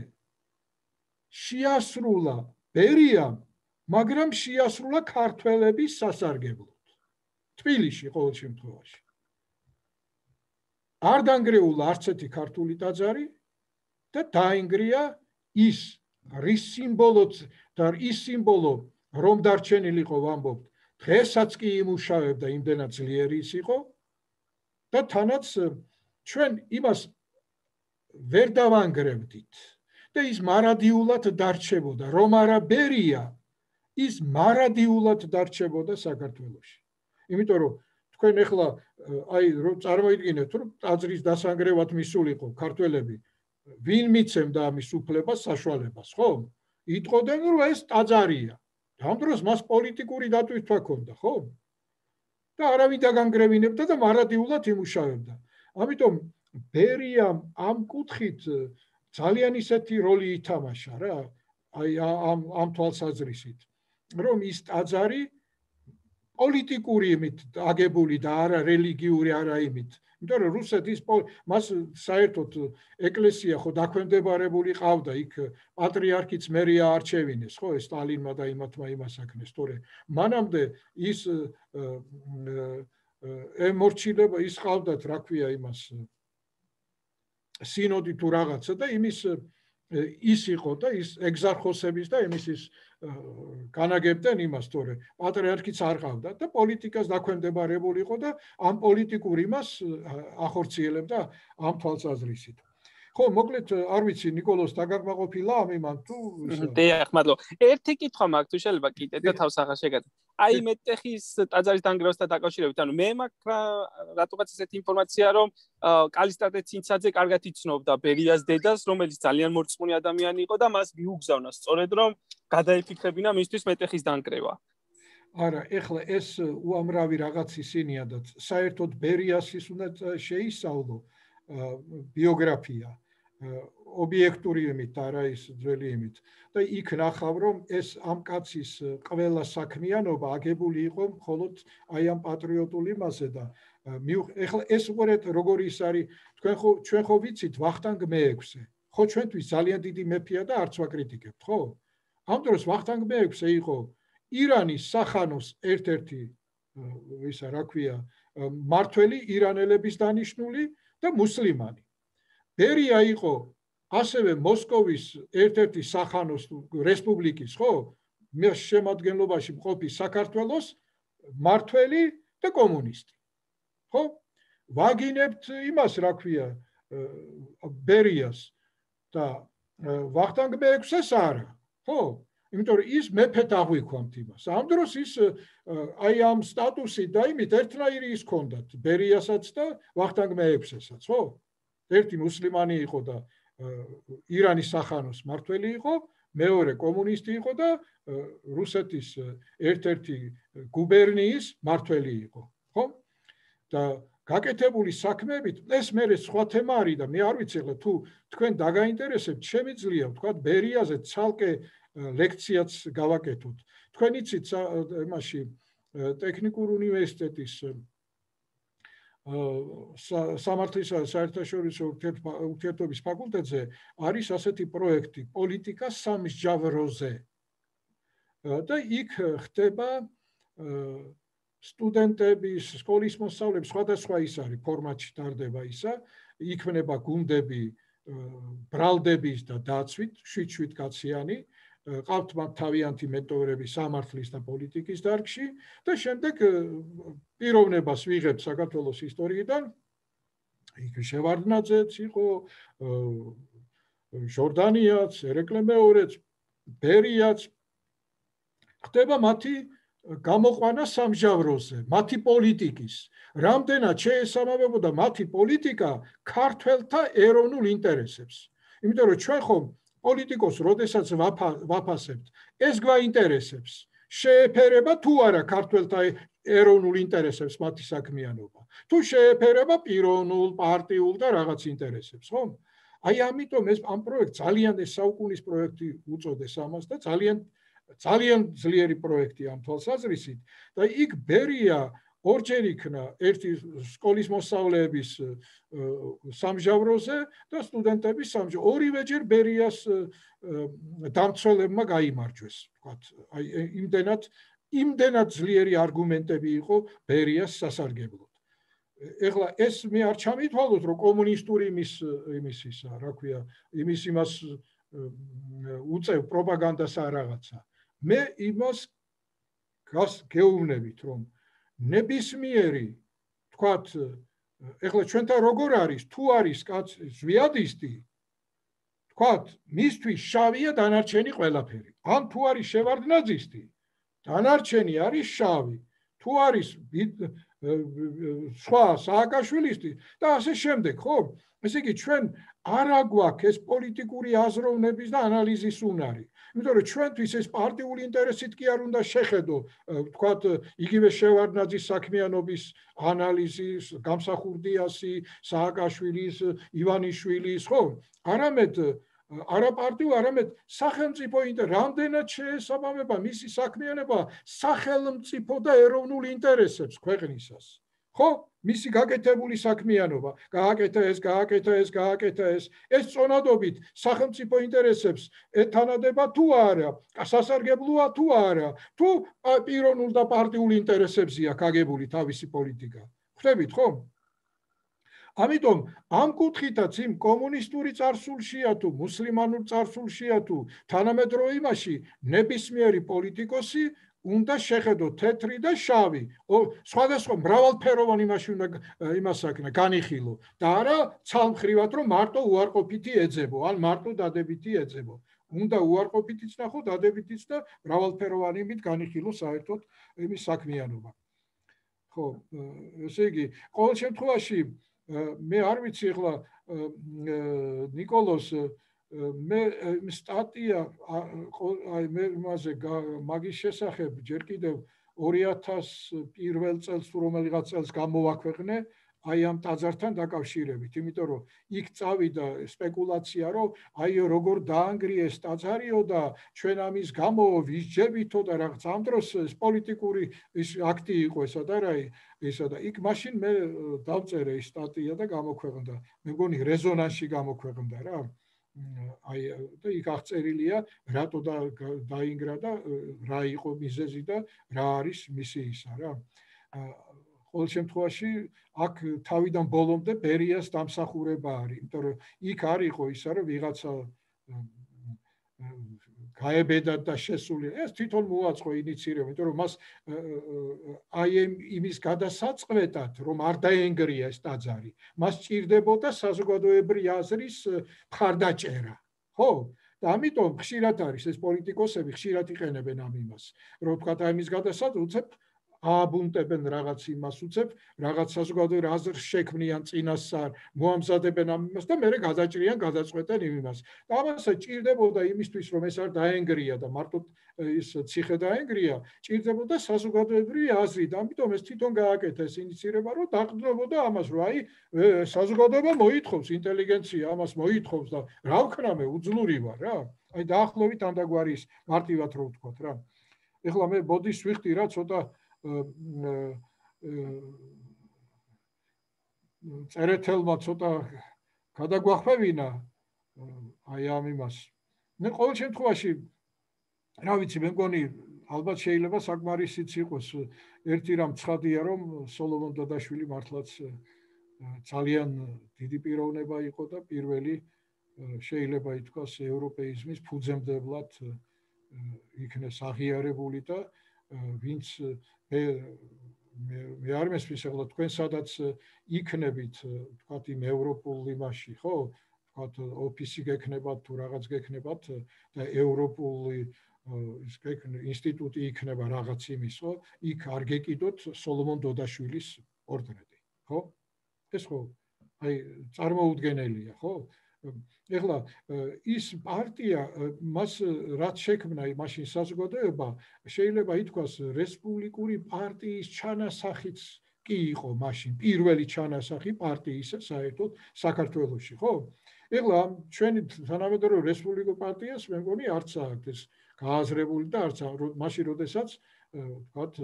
შეასრულა ბერიამ, მაგრამ შეასრულა ქართველების სასარგებლოდ. თბილისში ყოველ შემთხვევაში. არ დაანგრეულა არც ერთი ქართული ტაძარი და დაანგრია ის, რის სიმბოლო, რომ დარჩენილიყო, ვამბობთ, დღესაც კი იმუშავებდა, იმდენად ძლიერი ის იყო და თანაც ჩვენ იმას ვერ დავანგრევდით და ის მარადიულად დარჩებოდა, რომ არა ბერია, ის მარადიულად დარჩებოდა საქართველოში. იმიტომ რომ თქვენ ეხლა აი რომ წარმოიდგინეთ, რომ ტაძრის დასანგრევად მისულიყო ქართველები, ვინ მიცემდა ამის უფლებას, საშუალებას, ხო? იტყოდნენ, რომ ეს ტაძარია. ამ დროს მას პოლიტიკური დატვირთვა ჰქონდა, ხო? და არავინ დაგანგრევინებდა და მარადიულად იმუშავებდა. ამიტომ ბერიამ ამ კუთხით ძალიან ისეთი როლი ითამაშა რა, აი ამ თვალსაზრისით, რომ ის ტაძარი პოლიტიკური იმით აგებული და არა რელიგიური არა იმით. Იმიტომ რომ რუსეთის მას საერთოდ ეკლესია ხო დაქვემდებარებული ყავდა, იქ პატრიარქიც მერია არჩევინეს, ხო, სტალინმა და იმათმა იმასაკნეს, თორე მანამდე ის ემორჩილება ის ყავდათ, რა ქვია იმას სინოდი თუ რაღაცა და იმის ის იყო და ის ეგზარხოსების და იმის ის განაგებდნენ იმას თორე პატრიარქიც არ ყავდა და პოლიტიკას დაქვემდებარებული იყო და ამ პოლიტიკურ იმას ახორციელებდა ამ თვალსაზრისით. ხო, მოკლედ არ ვიცი ნიკოლოზ დაგაგმაყოფილა ამ იმან თუ დიახ, მადლობა. ერთი კითხვა მაქვს, თუ შეიძლება კიდე და თავს აღარ შეგადა. აი მეტეხის ტაძარის დანგრევასთან დაკავშირებით, ანუ მე მაქვს რატოგაც ესეთი ინფორმაცია, რომ კალისტატე ცინცაძე კარგად იცნობდა ბერიას დედას, რომელიც ძალიან მორწმუნე ადამიანი იყო და მას მიუგზავნა სწორედ რომ გადაიფიქრებინა მისთვის მეტეხის დანგრევა. Არა, ეხლა ეს უამრავი რაღაც ისინია და საერთოდ ბერიასის უნდა შეისწავლო ბიოგრაფია. Ობიექტური იმით, არა ის ძველი იმით. და იქ ნახავ, რომ ეს ამ კაცის ყველა საქმიანობა აგებული იყო მხოლოდ აი ამ პატრიოტული მასზე და ეხლა ეს უყურეთ როგორი ის არის, ჩვენ ხო ვიცით ვახტანგ მეექვსე. ხო ჩვენთვის ძალიან დიდი მეფია და არც ვაკრიტიკებთ, ხო? ამ დროს ვახტანგ მეექვსე იყო ირანის სახანოს ერთ-ერთი ისა რა ქვია, მართველი ირანელების დანიშნული და მუსლიმანი. ბერია იყო ასევე მოსკოვის ერთ-ერთი სახანოს რესპუბლიკის, ხო, შემადგენლობაში მყოფი საქართველოს მართველი და კომუნისტი. ხო? ვაგინებთ იმას, რა ქვია, ბერიას და ვახტანგ მეექვსეს არა, ხო? იმიტომ რომ ის მეფედ აღვიქვამთ იმას. ამ დროს ის აი ამ სტატუსი და იმით ერთნაირი ის ჰქონდათ, ბერიასაც და ვახტანგ მეექვსესაც, ხო? ერთი მუსლიმანი იყო და ირანის სახანოს მართველი იყო, მეორე კომუნისტი იყო და რუსეთის ერთ-ერთი გუბერნიის მართველი იყო, ხო? და გაკეთებული საქმეებით, ეს მერე სხვა თემა არის და მე არ ვიცი ხა თუ თქვენ დაგაინტერესებთ, შემიძლია ვთქვათ ბერიაზე ცალკე ლექციაც გავაკეთოთ. თქვენ იცით იმაში ტექნიკურ უნივერსიტეტის სამართლის საერთაშორისო ურთიერთობების ფაკულტეტზე არის ასეთი პროექტი პოლიტიკა სამსჯავროზე და იქ ხდება სტუდენტების, სკოლის მოსწავლეების სხვადასხვა ის არის ფორმატში ტარდება ისა, იქმნება გუნდები ბრალდების და დაცვით 7-7 კაციანი ყავთ მათ თავიანთი მენტოვრები სამართლის და პოლიტიკის დარგში და შემდეგ პიროვნებას ვიღებ საქართველოს ისტორიიდან იქ შევარდნაძეც იყო ჟორდანიაც ერეკლე მეორეც ბერიაც ხდება მათი გამოყვანა სამსჯავროზე მათი პოლიტიკის რამდენად შეესაბამებოდა მათი პოლიტიკა ქართველთა ეროვნულ ინტერესებს იმიტომ რომ ჩვენ ხომ პოლიტიკოს როდესაც ვაფასებთ, ეს გვაინტერესებს, შეეფერება თუ არა ქართველთა ეროვნულ ინტერესებს მათი საქმიანობა, თუ შეეფერება პიროვნულ, პარტიულ და რაღაც ინტერესებს, ხო? აი ამიტომ ეს ამ პროექტს ძალიან ეს საუკუნის პროექტი უწოდეს ამას და ძალიან ძლიერი პროექტი ამ თვალსაზრისით და იქ ბერია ორჯერ იქნა ერთი სკოლის მოსწავლეების სამსჯავროზე და სტუდენტების სამსჯავროზე. ორივეჯერ ბერიას დამცველებმა გაიმარჯვეს, ვთქვათ. აი იმდენად ძლიერი არგუმენტები იყო ბერიას სასარგებლოდ. ეხლა ეს მე არ ჩამითვალოთ, რომ კომუნისტური იმის ისა, რა ქვია, იმის იმას უწევ პროპაგანდას არ რაღაცა. მე იმას გეუბნებით, რომ ნებისმიერი, თქვათ, ეხლა ჩვენთან როგორ არის, თუ არის კაცი ზვიადისტი, თქვათ, მისთვის შავია დანარჩენი ყველაფერი. ან თუ არის შევარდნაძისტი, დანარჩენი არის შავი, თუ არის სხვა სააკაშვილისტი და ასე შემდეგ, ხო? ესე იგი ჩვენ არა გვაქვს ეს პოლიტიკური აზროვნების და ანალიზის უნარი. იმიტომ რომ ჩვენთვის ეს პარტიული ინტერესით კი არ უნდა შეხედო, ვთქვათ, იგივე შევარდნაძის საქმიანობის ანალიზის, გამსახურდიასი, სააკაშვილის, ივანიშვილის, ხო? არამედ Ara partiu aramed სახელმწიფო რამდენად შეესაბამება მისი საქმიანობა სახელმწიფო და ეროვნულ ინტერესებს ქვეყნისას ხო მისი გაკეთებული საქმიანობა გააკეთა ეს ეს წონადობით სახელმწიფო ინტერესებს ეთანადება თუ არა სასარგებლოა თუ არა თუ პიროვნულ და პარტიულ ინტერესებზია გაგებული თავისი პოლიტიკა ხვდებით ხო ამიტომ ამ კუთხითაც იმ კომუნისტური წარსულშია თუ მუსლიმანურ წარსულშია თუ თანამედროვე იმაში ნებისმიერი პოლიტიკოსი უნდა შეხედოს თეთრი და შავი სხვადასხვა მრავალფეროვანი იმაში უნდა იმასაკნა განიხილო და არა ცალმხრივად რომ მარტო უარყოფითი ეძებო ან მარტო დადებითი ეძებო უნდა უარყოფითიც ნახო დადებითიც და მრავალფეროვანი იმით განიხილო საერთოდ იმის საქმიანობა ხო ესე იგი ყოველ შემთხვევაში მე არ ვიცი ახლა ნიკოლოს მე სტატია აი მე მასე მაგის შესახებ ჯერ კიდევ 2001 წელს თუ რომელიღაც წელს გამოვაქვეყნე აი ამ ტაძართან დაკავშირებით იმიტომ რომ იქ წავიდა სპეკულაცია რომ აი როგორ დაანგრიეს ტაძარიო და ჩვენ ამის გამო ვისჯებითო და რაღაც ამ დროს ეს პოლიტიკური ის აქტი იყო ესა და რაი ესა და იქ მაშინ მე დავწერე ის სტატია და გამოქვეყნდა მე მგონი რეზონანსში გამოქვეყნდა რა აი და იქ აღწერილია რატო და დაინგრა და რა იყო მიზეზი და რა არის მისი ისა რა ყოველ შემთხვევაში აქ თავიდან ბოლომდე ბერიას დამსახურება არის, იმიტომ რომ იქ არ იყო ისა რომ ვიღაცა გაებედა და შესული. ეს თვითონ მოაწყო ინიცირება, იმიტომ რომ მას აი იმის გადასაწყვეტად რომ არ დაენგრია ეს ტაძარი, მას ჭირდებოდა საზოგადოებრივი აზრის მხარდაჭერა. ხო? და ამიტომ ხშირად არის ეს პოლიტიკოსები ხშირად იყენებენ ამ იმას, რომ თქვათ აი მის გადასაწყვეტად აბუნტებენ რაღაც იმას უცებ, რაღაც საზოგადოებრივ აზრს შექმნიან წინასწარ, მოამზადებენ ამ იმას და მერე გადაჭრიან, გადაწყვეტენ იმას. და ამასაც ჭირდებოდა იმისთვის, რომ ეს არ დაენგრია და მარტო ის ციხე დაენგრია, ჭირდებოდა საზოგადოებრივი აზრი და ამიტომ ეს თვითონ გააკეთა ეს ინიცირება, რომ დაყრდნობოდა ამას, რომ აი საზოგადოება მოითხოვს, ინტელიგენცია ამას მოითხოვს და რა ვქნა მე უძლური ვარ რა. აი დაახლოებით ამდაგვარი ის მარტივად რო ვთქვათ რა. ეხლა მე ბოდიშს ვიხდი რა ცოტა წერეთელმა ცოტა გადაგვახვევინა აი ამ იმას. მე ყოველ შემთხვევაში რა ვიცი, მე მგონი ალბათ შეიძლება საკმარისიც იყოს. ერთი რამ ცხადია, რომ სოლომონ დადაშვილი მართლაც ძალიან დიდი პიროვნება იყო და პირველი შეიძლება ითქვას ევროპეიზმის ფუძემდებლად იქნეს აღიარებული და ვინც მე არ მესმის ახლა თქვენ სადაც იქნებით თქვათ იმ ევროპულ იმაში ხო თქვათ ოფისი გეკნებათ თუ რაღაც გეკნებათ და ევროპული ის ინსტიტუტი იქნება რაღაც იმის ხო იქ არ გეკიდოთ სოლომონ დოდაშვილის პორტრეტი ხო ეს ხო აი წარმოუდგენელია ხო ეხლა ის პარტია მას რაც შექმნა მაშინ საზოგადოება შეიძლება ითქვას რესპუბლიკური პარტიის ჩანასახიც კი იყო მაშინ პირველი ჩანასახი პარტიის საერთოდ საქართველოში ხო ეხლა ჩვენი თანამედროვე რესპუბლიკური პარტიას მე მგონი არც აქვს ეს გააზრებული და არც მაშინ როდესაც ვთქვათ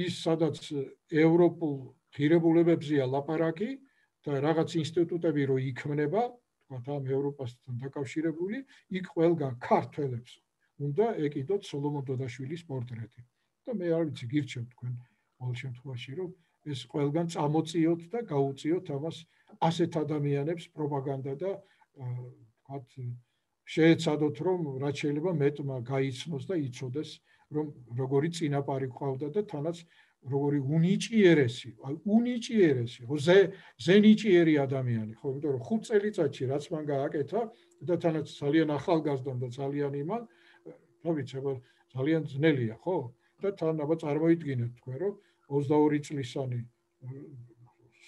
ის სადაც ევროპულ ღირებულებებზია ლაპარაკი და რაღაც ინსტიტუტები რო იქმნება, თქვათ ამ ევროპასთან დაკავშირებული, იქ ყველგან ქართველებს უნდა ეკიდოთ სოლომონ დოდაშვილის პორტრეტი. და მე არ ვიცი გირჩევთ თქვენ ყოველ შემთხვევაში, რომ ეს ყველგან წამოწიოთ და გაუწიოთ ამას ასეთ ადამიანებს პროპაგანდა და თქვათ შეეცადოთ რომ რაც შეიძლება მეტმა გაიცნოს და იცოდეს, რომ როგორი წინაპარი ყავდა და თანაც როგორი უნიჭიერესი, ზენიჭიერი ადამიანი, ხო, იმიტომ რომ 5 წელიწადში რაც მან გააკეთა და თანაც ძალიან ახალგაზრდა და ძალიან იმან, რა ვიცი, ძალიან ძნელია, ხო? და თან აბა წარმოიდგინეთ თქვენ, რომ 22 წლისანი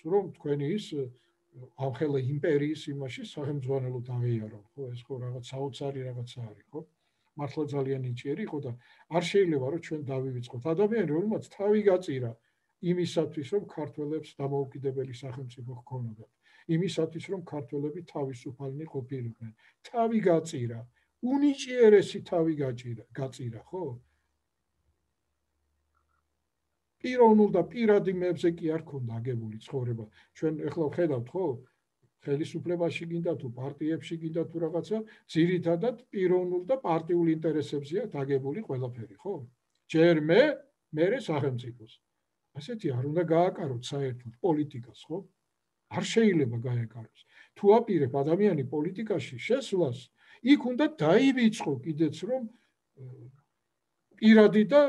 რომ თქვენი ის ამხელა იმპერიის იმაში სახელმძღვანელოდ აღიარო, ხო, ეს ხო რაღაც საოცარი რაღაცა არის, ხო? მართლა ძალიან ნიჭიერი იყო და არ შეიძლება რომ ჩვენ დავივიწყოთ ადამიანი რომელმაც თავი გაწირა იმისათვის რომ ქართველებს დამოუკიდებელი სახელმწიფო ჰქონოდა იმისათვის, რომ ქართველები თავისუფალნი ყოფილიყვნენ. Თავი გაწირა, უნიჭიერესი თავი გაწირა, ხო? Პიროვნულ და პირადი მებზე კი არ ქონდა აგებული ცხოვრება. Ჩვენ ახლა ვხედავთ, ხო? ხელისუფლებაში გინდა თუ პარტიებში გინდა თუ რაღაცა, ძირითადად პიროვნულ და პარტიულ ინტერესებზეა დაგებული ყველაფერი, ხო? ჯერმე მერე სახელმწიფოს. ასეთი არ უნდა გააკაროთ საერთოდ პოლიტიკას, ხო? არ შეიძლება გაეკაროს. თუ აპირებ ადამიანი პოლიტიკაში შესვლას, იქ უნდა დაივიწყო კიდეც რომ პირადი და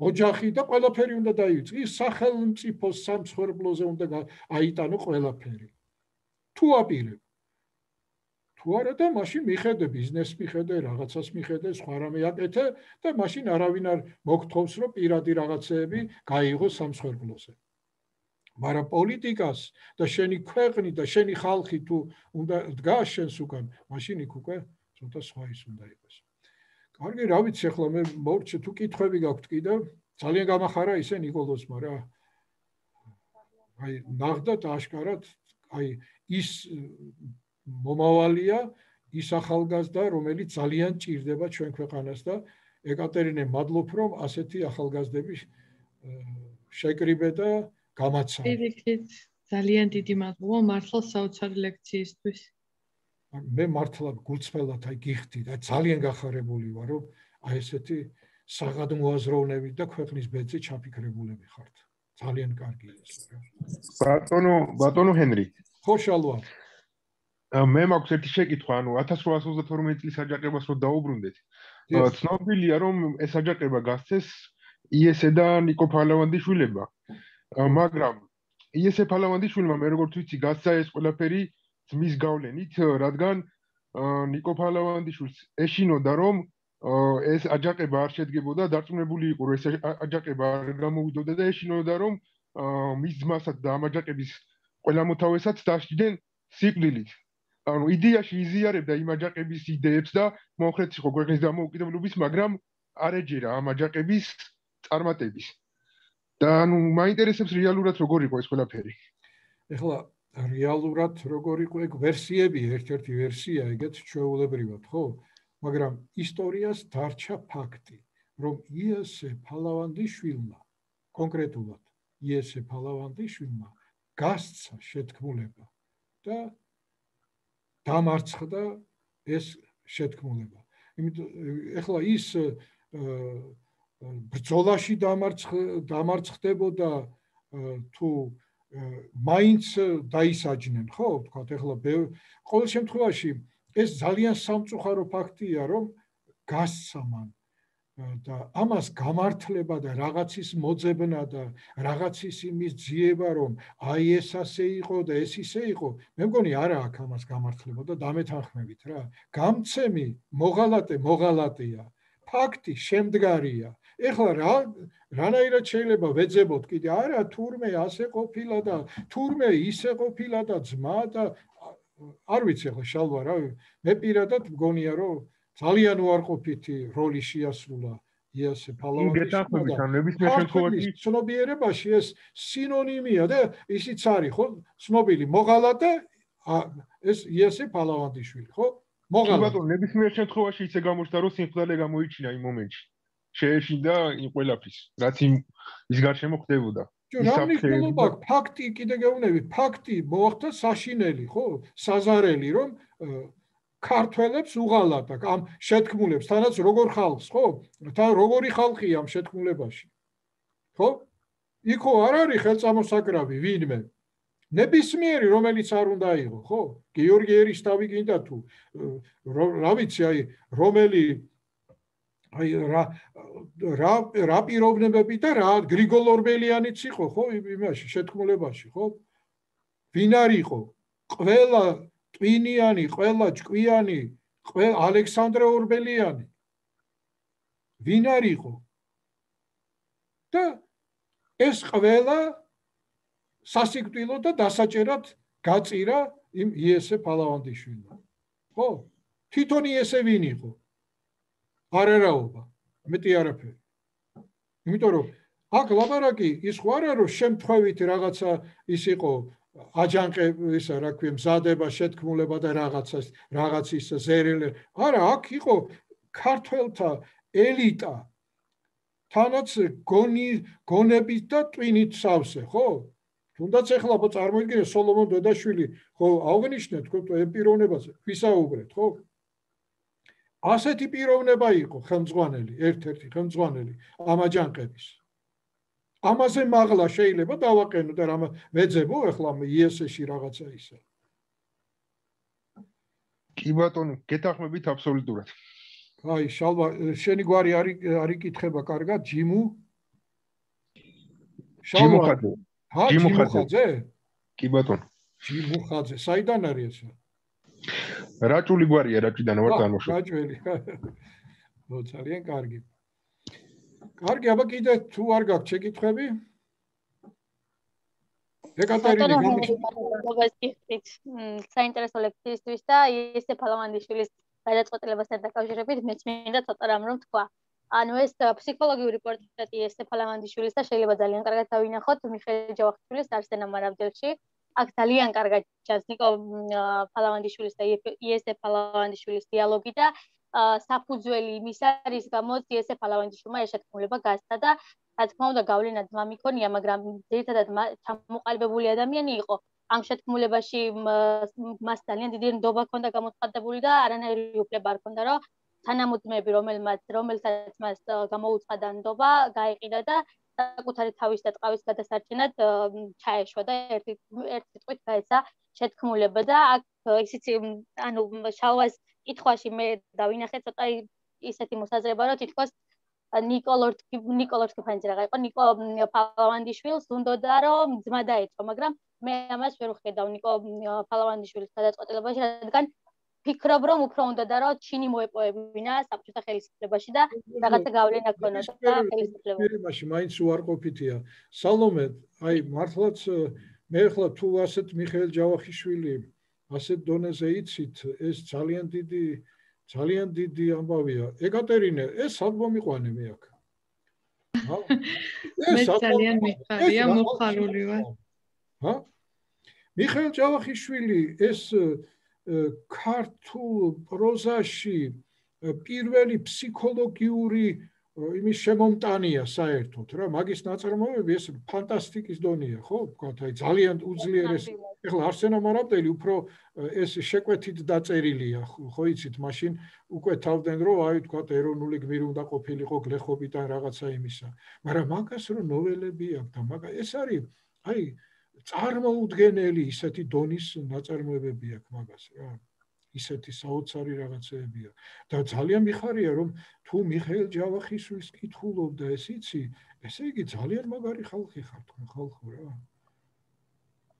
ოჯახი და ყველაფერი უნდა დაივიწყო. ის სახელმწიფოს სამსხვერპლოზე უნდა აიტანო ყველაფერი. თუ აპირებ. თუ არა და მაშინ მიხედე ბიზნესს, მიხედე რაღაცას, მიხედე სხვა რამე აკეთე და მაშინ არავინ არ მოგთხოვს რომ პირადი რაღაცეები გაიღოს სამსხვერპლოზე. მაგრამ პოლიტიკას და შენი ქვეყნი და შენი ხალხი თუ უნდა დგას შენს უკან, მაშინ იქ უკვე ცოტა სხვა ის უნდა იყოს. კარგი, რა ვიცი, ახლა მე მორჩე თუ კითხვები გაქვთ კიდევ, ძალიან გამახარა ისე ნიკოლოზმა რა. აი, ნახდათ აშკარად, აი ის მომავალია, ის ახალგაზრდა, რომელიც ძალიან ჭირდება ჩვენ ქვეყანას და ეკატერინე მადლობ, რომ ასეთი ახალგაზრდები შეკრიბე და გამაცა. პირიქით, ძალიან დიდი მადლობა მართლა საოცარი ლექციისთვის. მე მართლა გულწრფელად აი გიხდი და ძალიან გახარებული ვარ რომ აი ესეთი საგადმოაზროვნები და ქვეყნის ბედზე ჩაფიქრებულები ხართ. ძალიან კარგი ეს რა. ბატონო ჰენრი. ხო შალვა. მე მაქვს ერთი შეკითხვა, ანუ 1832 წლის აჯანყებას რო დაუბრუნდეთ. ცნობილია რომ ეს აჯანყება გასცეს იესე და ნიკო ფალავანდიშვილებმა. მაგრამ იესე ფალავანდიშვილმა მე როგორც ვიცი გასცა ეს ყველაფერი მის გავლენით, რადგან ნიკო ფალავანდიშვილს ეშინოდა რომ ეს აჯანყება არ შედგებოდა, დარწმუნებული იყო რომ ეს აჯანყება არ გამოვიდოდა და ეშინოდა რომ მის ძმასაც და ამ აჯანყების ყველა მოთავესაც დასჯდნენ სიკვდილით. ანუ იდეაში იზიარებდა იმ აჯანყების იდეებს და მოხერხს იყო ქვეყნის დამოუკიდებლობის, მაგრამ არ ეჯერა ამ აჯანყების წარმატების. და ანუ მაინტერესებს რეალურად როგორ იყო ეს ყველაფერი. ეხლა რეალურად როგორ იყო ეგ ვერსიები, ერთ-ერთი ვერსია ეგეც ჩვეულებრივად, ხო? მაგრამ ისტორიას დარჩა ფაქტი, რომ იესე ფალავანდიშვილმა, კონკრეტულად იესე ფალავანდიშვილმა გასცა შეთქმულება და დამარცხდა ეს შეთქმულება. ეხლა ის ბრძოლაში დამარცხდებოდა თუ მაინც დაისაჯნენ, ხო, თქვათ, ეხლა ყოველ შემთხვევაში ეს ძალიან სამწუხარო ფაქტია, რომ გასცა მან და ამას გამართლება და რაღაცის მოძებნა და რაღაცის იმის ძიება, რომ აი ეს ასე იყო და ეს ისე იყო, მე მგონი არა აქ ამას გამართლება და დამეთანხმებით რა. გამცემი მოღალატეა, ფაქტი შემდგარია. ეხლა რანაირად შეიძლება ვეძებოთ კიდე არა თურმე ასე ყოფილა და თურმე ისე ყოფილა და ძმა და არ ვიცი ახლა შალვა რა მე პირადად მგონია რომ ძალიან უარყოფითი როლი შეასრულა იესე ფალავანდიშვილმა ცნობიერებაში ეს სინონიმია და ისიც არის ხო ცნობილი მოღალატე ეს იესე ფალავანდიშვილი ხო მოღალატე ბატონო ნებისმიერ შემთხვევაში ისე გამოჩნდა რომ სიმხდალე გამოიჩინა იმ მომენტში შეეშინდა იმ ყველაფრის, რაც ის გარშემო ხდებოდა. რამე ხდება, ფაქტი კიდე გეუბნები, ფაქტი მოახდა საშინელი, ხო? საზარელი, რომ ქართველებს უღალატა ამ შეთქმულებს, თანაც როგორ ხალხს, ხო? თან როგორი ხალხია ამ შეთქმულებაში. ხო? იქო არ არის ხელწამოსაკრავი ვინმე. ნებისმიერი, რომელიც არ უნდა იყო, ხო? გიორგი ერისთავი გინდა თუ რა ვიცი, აი, რომელი აი რა პიროვნებები და რა გრიგოლ ორბელიანიც იყო ხო იმაში შეთქმულებაში ხო ვინ არ იყო ყველა ტვინიანი ყველა ჭკვიანი ყველა ალექსანდრე ორბელიანი ვინ არ იყო და ეს ყველა სასიკვდილო და დასაჭერად გაწირა იმ იესე ფალავანდიშვილმა ხო თვითონ იესე ვინ იყო არერაობა, მეტი არაფერი. იმიტომ რომ აქ ლაპარაკი ის ხوارა რომ შემთხვევით რაღაცა ის იყო აჯანყებისა, რა ქვია, მზადება, შეთქმულება და რაღაცის ზერილი. Არა, აქ იყო ქართველთა ელიტა. Თანაც გონებით და ტვინით სავსე, ხო? თუნდაც ეხლა წარმოიდგინე სოლომონ დოდაშვილი, ხო, აღნიშნეთ, თქვენ პიროვნებაზე, ვისაუბრეთ, ხო? ასეთი პიროვნება იყო ხელმძღვანელი, ერთ-ერთი ხელმძღვანელი ამ აჯანყების. Ამაზე მაღლა შეიძლება დავაყენო და რამე ვეძებო ეხლა იესეში რაღაცა ისა. კი ბატონო, გეთანხმებით აბსოლუტურად. აი, შალვა, შენი გვარი არის იკითხება კარგად, ჯიმუ. ჯიმუხაძე. ჰა, ჯიმუხაძე? კი ბატონო. ჯიმუხაძე, საიდან არის ესა? რაჭული გვარია, რაჭიდან ვარ წარმოშობილი. რაჭული. ნუ ძალიან კარგი. კარგი, აბა კიდე თუ არ გაქვს შეკითხები? ეკატერინე გამიხდით. საინტერესო ლექციისთვის და ისე ფალავანდიშვილის გადაწყვეტილებასთან დაკავშირებით მეც მინდა ცოტა რამ რომ თქვა. ანუ ეს ფსიქოლოგიური პორტრეტი ისე ფალავანდიშვილის და შეიძლება ძალიან კარგად დავინახოთ მიხეილ ჯავახიშვილის არსენ ამარაბდელში. აქ ძალიან კარგად ჩანს ნიკო ფალავანდიშვილის და ისე ფალავანდიშვილის დიალოგი და საფუძველი იმის არის, გამოც ისე ფალავანდიშვილმა შეთქმულება გასცა და რა თქმა უნდა გავლენაც მამიქონია, მაგრამ ძირითადად ჩამოყალიბებული ადამიანი იყო. ამ შეთქმულებაში მას ძალიან დიდი ნდობა ჰქონდა გამოცხადებული და არანაირი უფლება არ ჰქონდა, რომ თანამდებობები, რომელთაც მას გამოუცხადა ნდობა, გაიყიდა და საკუთარი თავის და ტყავის გადასარჩენად ჩაეშვა და ერთ სიტყვით გაეცა შეთქმულება და აქ ისიც ანუ შალვას ითქვაში მე დავინახე ცოტა ისეთი მოსაზრება, რომ თითქოს ნიკოლორთქიფანიძე რა იყო, ნიკო ფალავანდიშვილს უნდოდა რომ ძმა დაეწყო, მაგრამ მე ამას ვერ ვხედავ ნიკო ფალავანდიშვილის გადაწყვეტილებაში, რადგან ფიქრობ, რომ უფრო უნდოდა რომ ჩინი მოეპოვებინა საბჭოთა ხელისუფლებაში და რაღაცა გავლენა ქონოდა ხელისუფლებაში. მაშინ მაინც უარყოფითია. სალომე, აი მართლაც მე ახლა თუ ასეთ მიხეილ ჯავახიშვილი ასეთ დონეზე იცით, ეს ძალიან დიდი ამბავია. ეკატერინე, ეს სად მომიყვანე მე აქ? მე ძალიან მიხარია, მოხალული ვარ. ჰა? მიხეილ ჯავახიშვილი ეს ქართულ პროზაში პირველი ფსიქოლოგიური იმის შემომტანია საერთოდ რა, მაგის ნაწარმოებები ეს ფანტასტიკის დონეა, ხო? ვთქვათ, აი ძალიან უძლიერესი. ეხლა არსენ ამარაბდელი უფრო ეს შეკვეთით დაწერილია, ხო იცით, მაშინ უკვე თავდნენ რომ აი ვთქვათ ეროვნული გმირი უნდა ყოფილიყო გლეხობიდან რაღაცა იმისა. მაგრამ მაგას რო ნოველები აქვს და მაგა ეს არის აი წარმოუდგენელი ისეთი დონის ნაწარმოებები აქვს მაგას რა. ისეთი საოცარი რაღაცეებია და ძალიან მიხარია რომ თუ მიხეილ ჯავახიშვილს კითხულობდა ეს იცი ესე იგი ძალიან მაგარი ხალხი ხართ ხალხო რა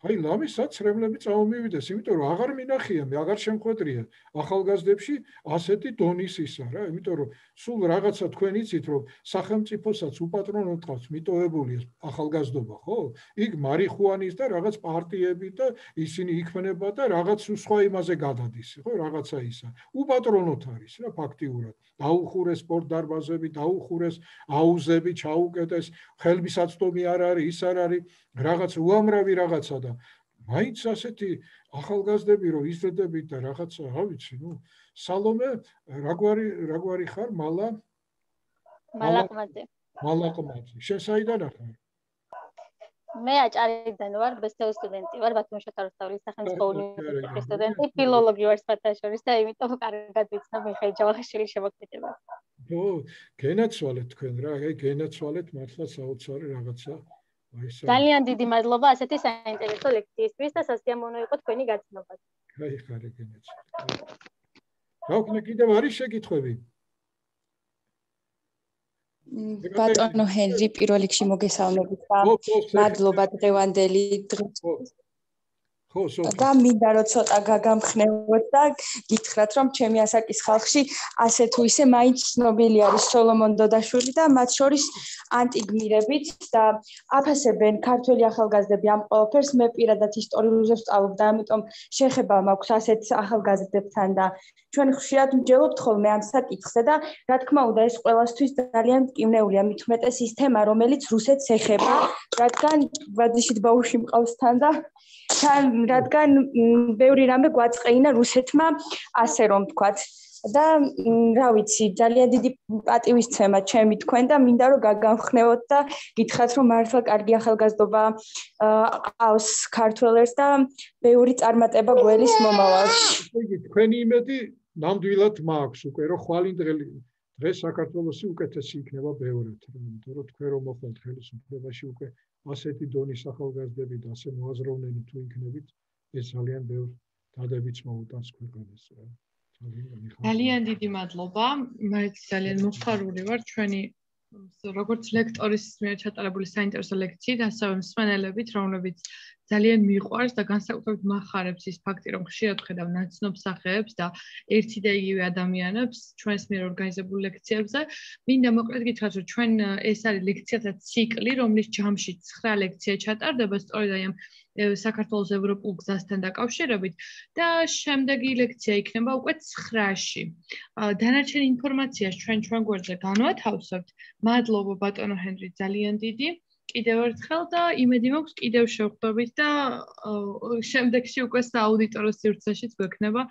აი ლამისაც რემლები წამოვივიდეს იმიტომ რომ აღარ მინახია მე აღარ შემხვედრია ახალგაზრდებში ასეთი დონის ისა რა იმიტომ რომ სულ რაღაცა თქვენ იცით რომ სახელმწიფოსაც უპატრონოდ ყავს მიტოვებული ახალგაზრდობა ხო იქ მარიხუანის და რაღაც პარტიები და ისინი იქმნება და რაღაც სხვა იმაზე გადადის ხო რაღაცა ისა უპატრონოდ არის რა ფაქტიურად დაუხურეს სპორტდარბაზები დაუხურეს აუზები ჩაუკეტეს ხელმისაწვდომი არ არის ის არ არის რაღაც უამრავი რაღაცა და მაინც ასეთი ახალგაზრდები რომ იზრდებით და რაღაცა, რა ვიცი, ნუ სალომე, რაგვარი ხარ, მალა? მალაკმაძე. მალაკმაძე. შენ საიდან ხარ? მე აჭარიდან ვარ, ბესტეოს სტუდენტი ვარ, ბათუმის შოთა-რუსთაველის სახელმწიფო უნივერსიტეტის სტუდენტი, ფილოლოგი ვარ სპათაშორის და იმიტომ კარგად ვიცნობ მიხეილ ჯავახიშვილის შემოქმედებას. ო, გენაცვალეთ თქვენ რა, აი გენაცვალეთ მართლა საოცარი რაღაცა. ძალიან დიდი მადლობა ასეთი საინტერესო ლექციისთვის და სასიამოვნო იყო თქვენი გაცნობა. აი ხარ ეგენეც. გაქვთ კიდევ არის შეკითხვები? ბატონო ჰენრი პირველ რიგში მოგესალმებით. მადლობა დღევანდელი დღისთვის. და მინდა რომ ცოტა გაგამხნევოთ და გითხრათ რომ ჩემი ასაკის ხალხში ასე თუ ისე მაინც ცნობილი არის სოლომონ დოდაშვილი და მათ შორის ანტიგმირებით და აფასებენ ქართველი ახალგაზრდები ამ ყველაფერს მე პირადად ისტორიულზე ვსწავლობ და ამიტომ შეხება მაქვს ასეთ ახალგაზრდებთან და ჩვენ ხშირად ვჯელობთ ხოლმე ამ საკითხზე და რა თქმა უნდა ეს ყველასთვის ძალიან მტკივნეულია მით უმეტეს ის თემა რომელიც რუსეთს ეხება რადგან ვადიშით ბაუში მყავს თან და რადგან ბევრი რამე გვაწყეინა რუსეთმა ასე რომ ვთქვათ და რა ვიცი ძალიან დიდი პატივისცემა ჩემი თქვენ და მინდა რომ გაგამხნევოთ და გითხრათ რომ მართლა კარგი ახალგაზრდობა ყავს ქართველებს და ბევრი წარმატება გველის მომავალში თქვენი იმედი ნამდვილად მაქვს უკვე რომ ხვალინდღელი დღეს საქართველოსი უკეთესი იქნება ბევრად იმიტომ რომ თქვენ რომ მოხვალთ ხელისუფლებაში უკვე ასეთი დონის ახალგაზრდები და ასე მოაზროვნენი თუ იქნებით, ეს ძალიან ბევრ დადებიც მოუტანს ქვეყანას. ძალიან დიდი მადლობა. მე ძალიან მოხარული ვარ ჩვენი როგორც ლექტორის მიერ ჩატარებული საინტერესო ლექციით, ასევე მსმენელებით, რომლებიც ძალიან მიყვარს და განსაკუთრებით მახარებს ის ფაქტი, რომ ხშირად ხედავ ნაცნობ სახეებს და ერთი და იგივე ადამიანებს ჩვენს მიერ ორგანიზებულ ლექციებზე. მინდა მოკლედ გითხრათ, რომ ჩვენ ეს არის ლექციათა ციკლი, რომლის ჯამში 9 ლექცია ჩატარდება სწორედ ამ საქართველოს ევროპულ გზასთან დაკავშირებით და შემდეგი ლექცია იქნება უკვე 9-ში. დანარჩენ ინფორმაციას ჩვენ გვერდზე განვათავსებთ. მადლობა ბატონო ჰენრი, ძალიან დიდი. კიდევ ერთხელ და იმედი მაქვს კიდევ შევხვდებით და შემდეგში უკვე სააუდიტორო სივრცეშიც გვექნება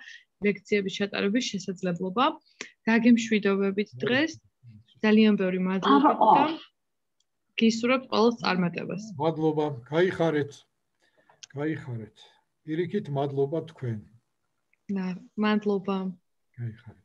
ლექციების ჩატარების შესაძლებლობა. დაგემშვიდობებით დღეს. ძალიან ბევრი მადლობა და გისურვებთ ყველას წარმატებას. მადლობა, გაიხარეთ. გაიხარეთ. პირიქით მადლობა თქვენ. მადლობა. გაიხარეთ.